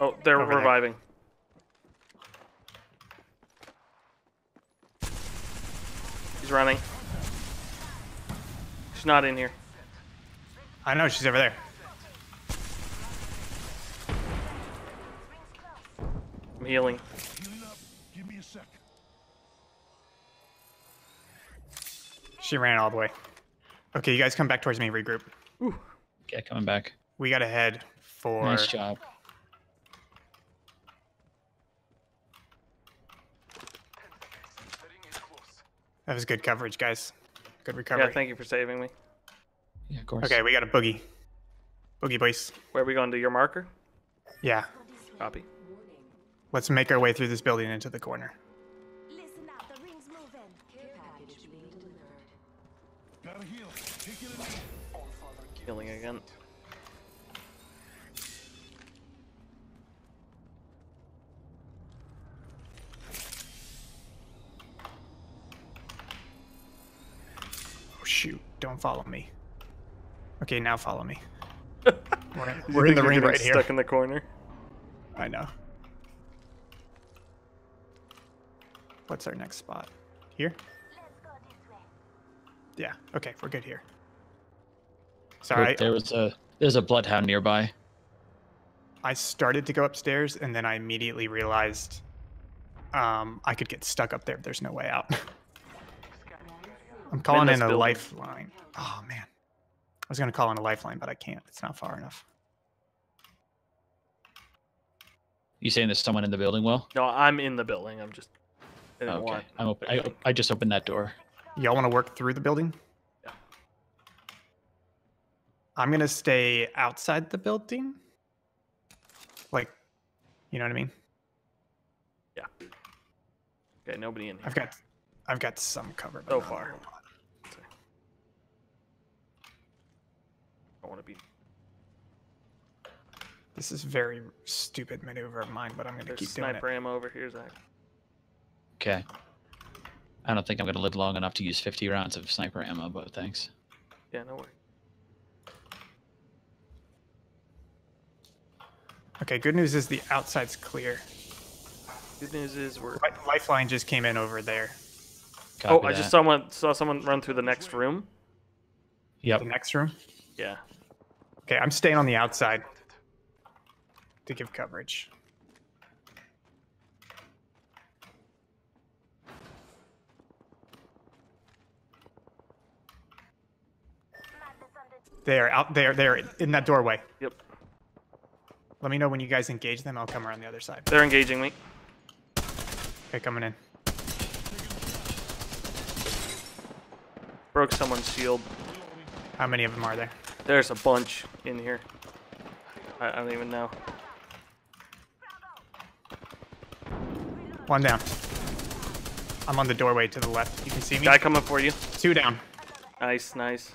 Oh, they're over reviving. There. He's running. She's not in here. I know, she's over there. I'm healing. Give me a sec. She ran all the way. Okay, you guys come back towards me, regroup. Ooh. Okay, coming back. We gotta head for... Nice job. That was good coverage, guys. Good recovery. Yeah, thank you for saving me. Yeah, of course. Okay, we got a boogie. Boogie, boys. Where are we going? To your marker? Yeah. Copy. Let's make our way through this building into the corner. Listen up, the ring's moving. Care package being delivered. Gotta heal. Take it away. Healing again. Oh shoot, don't follow me. Okay, now follow me. We're in the ring right here. Stuck in the corner. I know. What's our next spot? Here? Let's go this way. Yeah, okay, we're good here. Sorry. There's a bloodhound nearby. I started to go upstairs and then I immediately realized I could get stuck up there. But there's no way out. I'm calling in a lifeline. Oh man. I was gonna call in a lifeline, but I can't. It's not far enough. You saying there's someone in the building, Will? No, I'm in the building. I'm just okay. I'm open. I just opened that door. Y'all wanna work through the building? I'm going to stay outside the building. Like, you know what I mean? Yeah. Okay, nobody in here. I've got some cover. But so far. I want to be... This is very stupid maneuver of mine, but I'm going to keep doing it. There's sniper ammo over here, Zach. Okay. I don't think I'm going to live long enough to use 50 rounds of sniper ammo, but thanks. Yeah, no worries. Okay, good news is the outside's clear. Good news is we're... Lifeline just came in over there. Copy oh, I that. Just saw someone run through the next room. Yep. The next room? Yeah. Okay, I'm staying on the outside to give coverage. They are out there. They are in that doorway. Yep. Let me know when you guys engage them. I'll come around the other side. They're engaging me. Okay, coming in. Broke someone's shield. How many of them are there? There's a bunch in here. I don't even know. One down. I'm on the doorway to the left. You can see me. Guy coming for you. Two down. Nice, nice.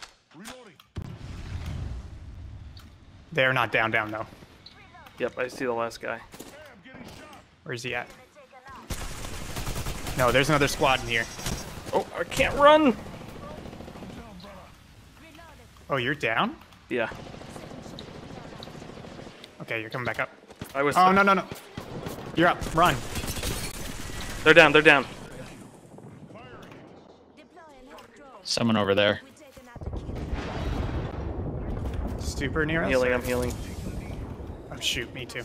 They're not down though. Yep, I see the last guy. Where's he at? No, there's another squad in here. Oh, I can't run! Oh, you're down? Yeah. Okay, you're coming back up. I was. Oh, no. You're up. Run. They're down. Someone over there. Super near us? I'm healing. Oh, shoot, me too.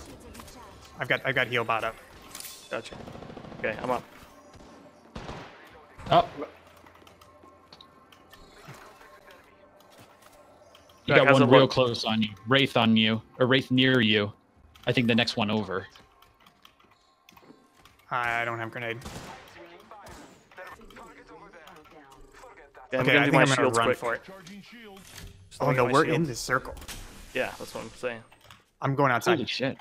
I've got heal bot up. Gotcha. Okay, I'm up. Oh. You got one real close on you. Wraith on you. Or Wraith near you. I think the next one over. I don't have grenade. Yeah, okay, I think I'm going to run for it. Oh no, we're in this circle. Yeah, that's what I'm saying. I'm going outside. Holy shit.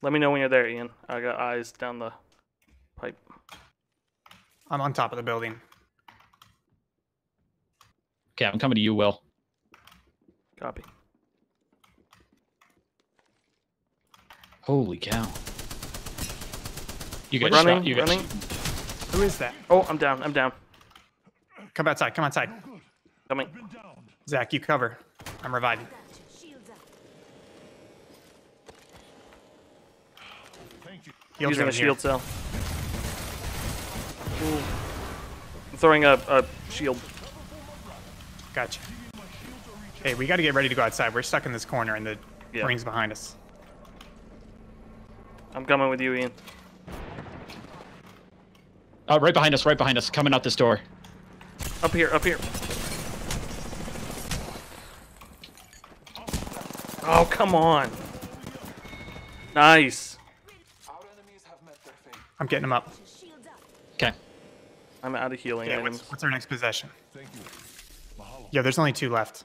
Let me know when you're there, Ian. I got eyes down the pipe. I'm on top of the building. Okay, I'm coming to you, Will. Copy. Holy cow. You got running, shot. You got running. Who is that? Oh, I'm down. Come outside. Coming. Zach, you cover. I'm reviving. Using a shield cell. Ooh. I'm throwing a shield. Gotcha. Hey, we got to get ready to go outside. We're stuck in this corner, and the ring's behind us. I'm coming with you, Ian. Right behind us, coming out this door. Up here, Oh, come on. Nice. I'm getting him up. Okay. I'm out of healing. Yeah, what's our next possession? Yeah, there's only two left.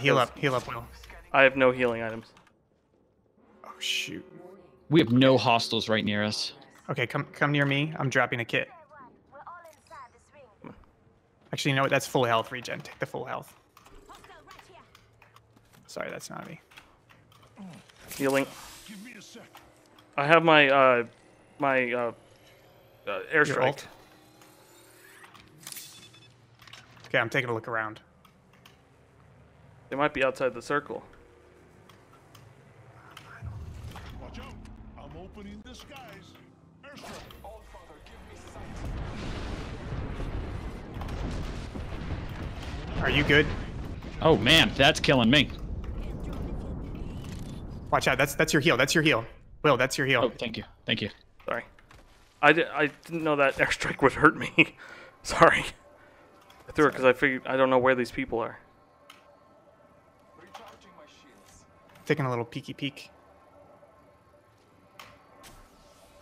Heal up, Will. I have no healing items. Oh, shoot. We have no hostiles right near us. Okay, come near me. I'm dropping a kit. Actually, you know what? That's full health regen. Take the full health. Sorry, that's not me. Healing. I have my airstrike. Okay, I'm taking a look around. They might be outside the circle. Watch out! I'm opening the skies. Airstrike. All Father, give me sight. Are you good? Oh man, that's killing me. Watch out, that's your heal, Will, that's your heal. Oh, thank you, Sorry. I didn't know that airstrike would hurt me. Sorry. I threw it because I figured I don't know where these people are. Taking a little peeky peek.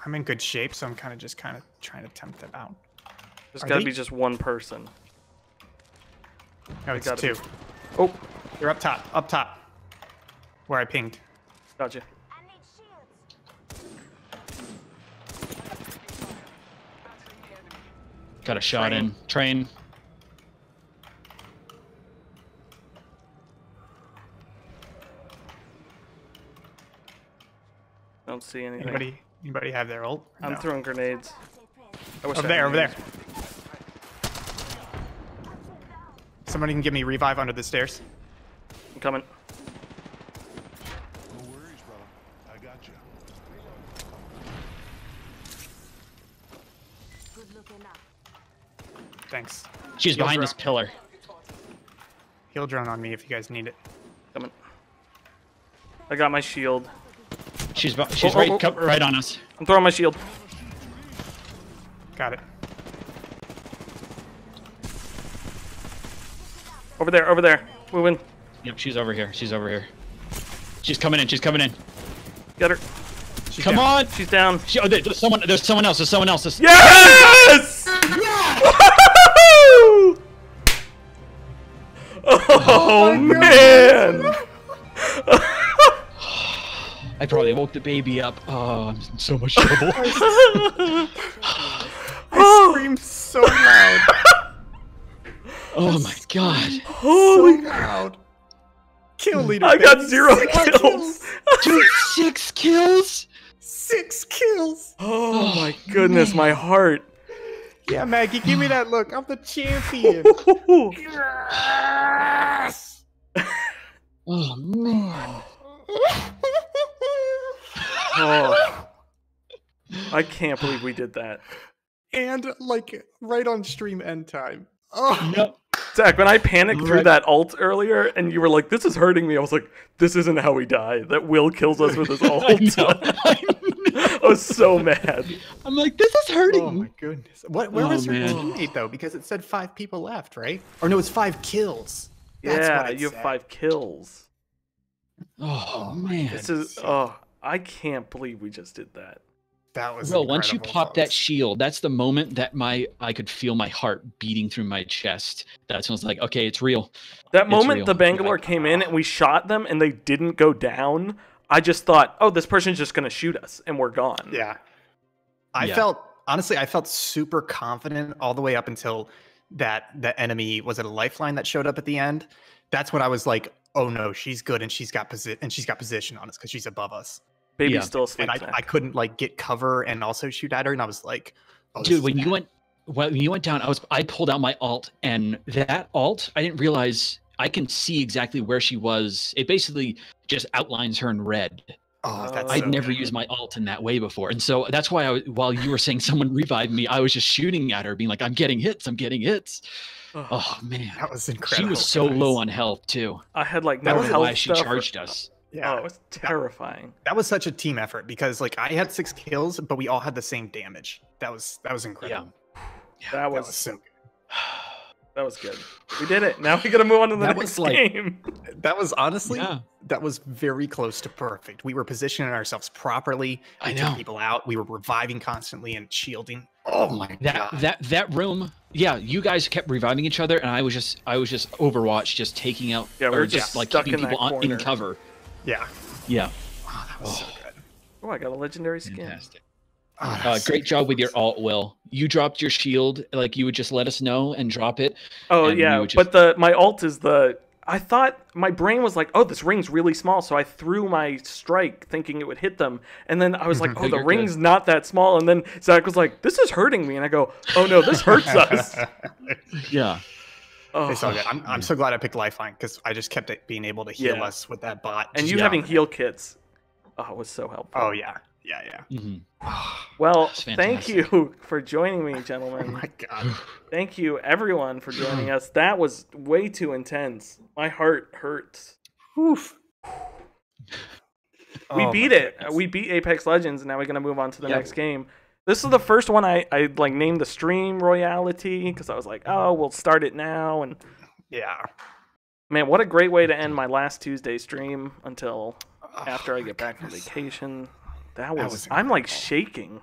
I'm in good shape, so I'm kind of trying to tempt them out. There's gotta be just one person. No, it's two. Oh, you're up top, Where I pinged. Gotcha. Got a shot in. Train. Don't see anything. Anybody have their ult? I'm throwing grenades. Over there. Somebody can give me revive under the stairs. I'm coming. Thanks. She's behind this pillar. Heal drone on me if you guys need it. Coming. I got my shield. She's right on us. I'm throwing my shield. Got it. Over there, Moving. Yep, she's over here. She's coming in. Get her. Come on. She's down. Oh, there's someone. There's someone else. Yes! Oh man! I probably woke the baby up. Oh, I'm in so much trouble. I screamed so loud. Oh my god. Holy god. Kill leader. I got 0 kills. Dude, 6 kills? 6 kills. Oh my goodness, man. My heart. Yeah, Maggie, give me that look. I'm the champion. Yes! Oh, man. Oh. I can't believe we did that. And, like, right on stream end time. Oh. Yep. Zach, when I panicked through that ult earlier, and you were like, this is hurting me, I was like, this isn't how we die. That Will kills us with his ult. I was so mad. I'm like, this is hurting. Oh my goodness. What? Where was your teammate though? Because it said 5 people left, right? Or no, it's 5 kills. That's what it said. 5 kills. Oh man. This is. Oh, I can't believe we just did that. That was. Well, once you pop that shield, that's the moment that I could feel my heart beating through my chest. That's when I was like, okay, it's real. That moment the Bangalore came in and we shot them and they didn't go down. I just thought, oh, this person's just going to shoot us, and we're gone. Yeah. Honestly, I felt super confident all the way up until the enemy, was it a lifeline that showed up at the end? That's when I was like, oh, no, she's good, and she's got position on us because she's above us. Baby's still asleep. And I couldn't, like, get cover and also shoot at her, and I was like, oh, dude, when you went down, I pulled out my alt, and that alt, I didn't realize I can see exactly where she was. It basically just outlines her in red. Oh, that's I'd so never good. Used my alt in that way before. And so that's why I, while you were saying someone revived me, I was just shooting at her being like, I'm getting hits. I'm getting hits. Oh man. That was incredible. She was so low on health too. I had like no health why she charged us. Yeah, oh, it was terrifying. That was such a team effort because like I had 6 kills, but we all had the same damage. That was incredible. Yeah. Yeah, that was so good. That was good. We did it. Now we got to move on to the next game. That was honestly, that was very close to perfect. We were positioning ourselves properly. We took people out. We were reviving constantly and shielding. Oh my god. That room. Yeah, you guys kept reviving each other, and I was just Overwatch, just taking out. Yeah, we were just like keeping people in cover. Yeah. Yeah. Oh, that was so good. Oh, I got a legendary skin. Fantastic. Oh, great job with your alt, Will. You dropped your shield, like you would just let us know and drop it. Oh yeah, but my alt is the... I thought my brain was like, oh, this ring's really small, so I threw my strike thinking it would hit them, and then I was like, oh, the ring's not that small, and then Zach was like, this is hurting me, and I go, oh no, this hurts us. Yeah. Oh. It's all good. I'm so glad I picked Lifeline because I just kept it being able to heal us with that bot. And you having heal kits, oh, was so helpful. Oh yeah. Yeah, yeah. Mm-hmm. Well, thank you for joining me, gentlemen. Oh my god. Thank you, everyone, for joining us. That was way too intense. My heart hurts. Oof. We beat it. Goodness. We beat Apex Legends, and now we're gonna move on to the next game. This is the first one I like named the stream Royality because I was like, oh, we'll start it now, and man, what a great way to end my last Tuesday stream until after I get back from vacation. That was I'm like shaking.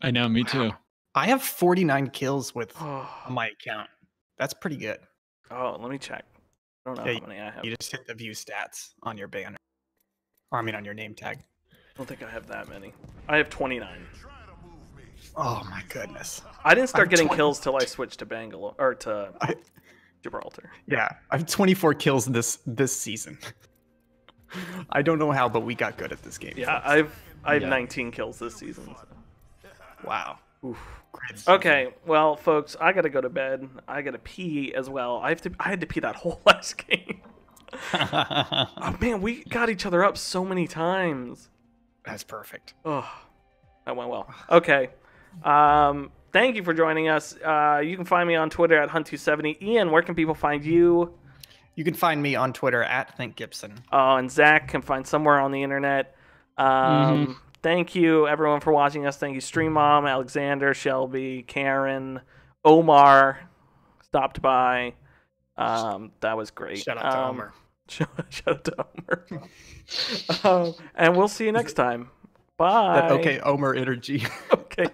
I know, me too. I have 49 kills with my account. That's pretty good. Oh, let me check. I don't know how many I have. You just hit the view stats on your banner. Or I mean on your name tag. I don't think I have that many. I have 29. Oh my goodness. I didn't start getting kills till I switched to Bangalore or to Gibraltar. Yeah, I have 24 kills this season. I don't know how, but we got good at this game. Yeah, I have 19 kills this season. So. Wow. Oof. Okay, well, folks, I gotta go to bed. I gotta pee as well. I had to pee that whole last game. Oh man, we got each other up so many times. That's perfect. Oh, that went well. Okay. Thank you for joining us. You can find me on Twitter at Hunt270. Ian, where can people find you? You can find me on Twitter at ThinkGibson. Oh, and Zach can find somewhere on the internet. Thank you, everyone, for watching us. Thank you, Stream Mom, Alexander, Shelby, Karen, Omar stopped by. That was great. Shout out to Omar. Shout out to Omar. And we'll see you next time. Bye. That okay, Omar energy. Okay.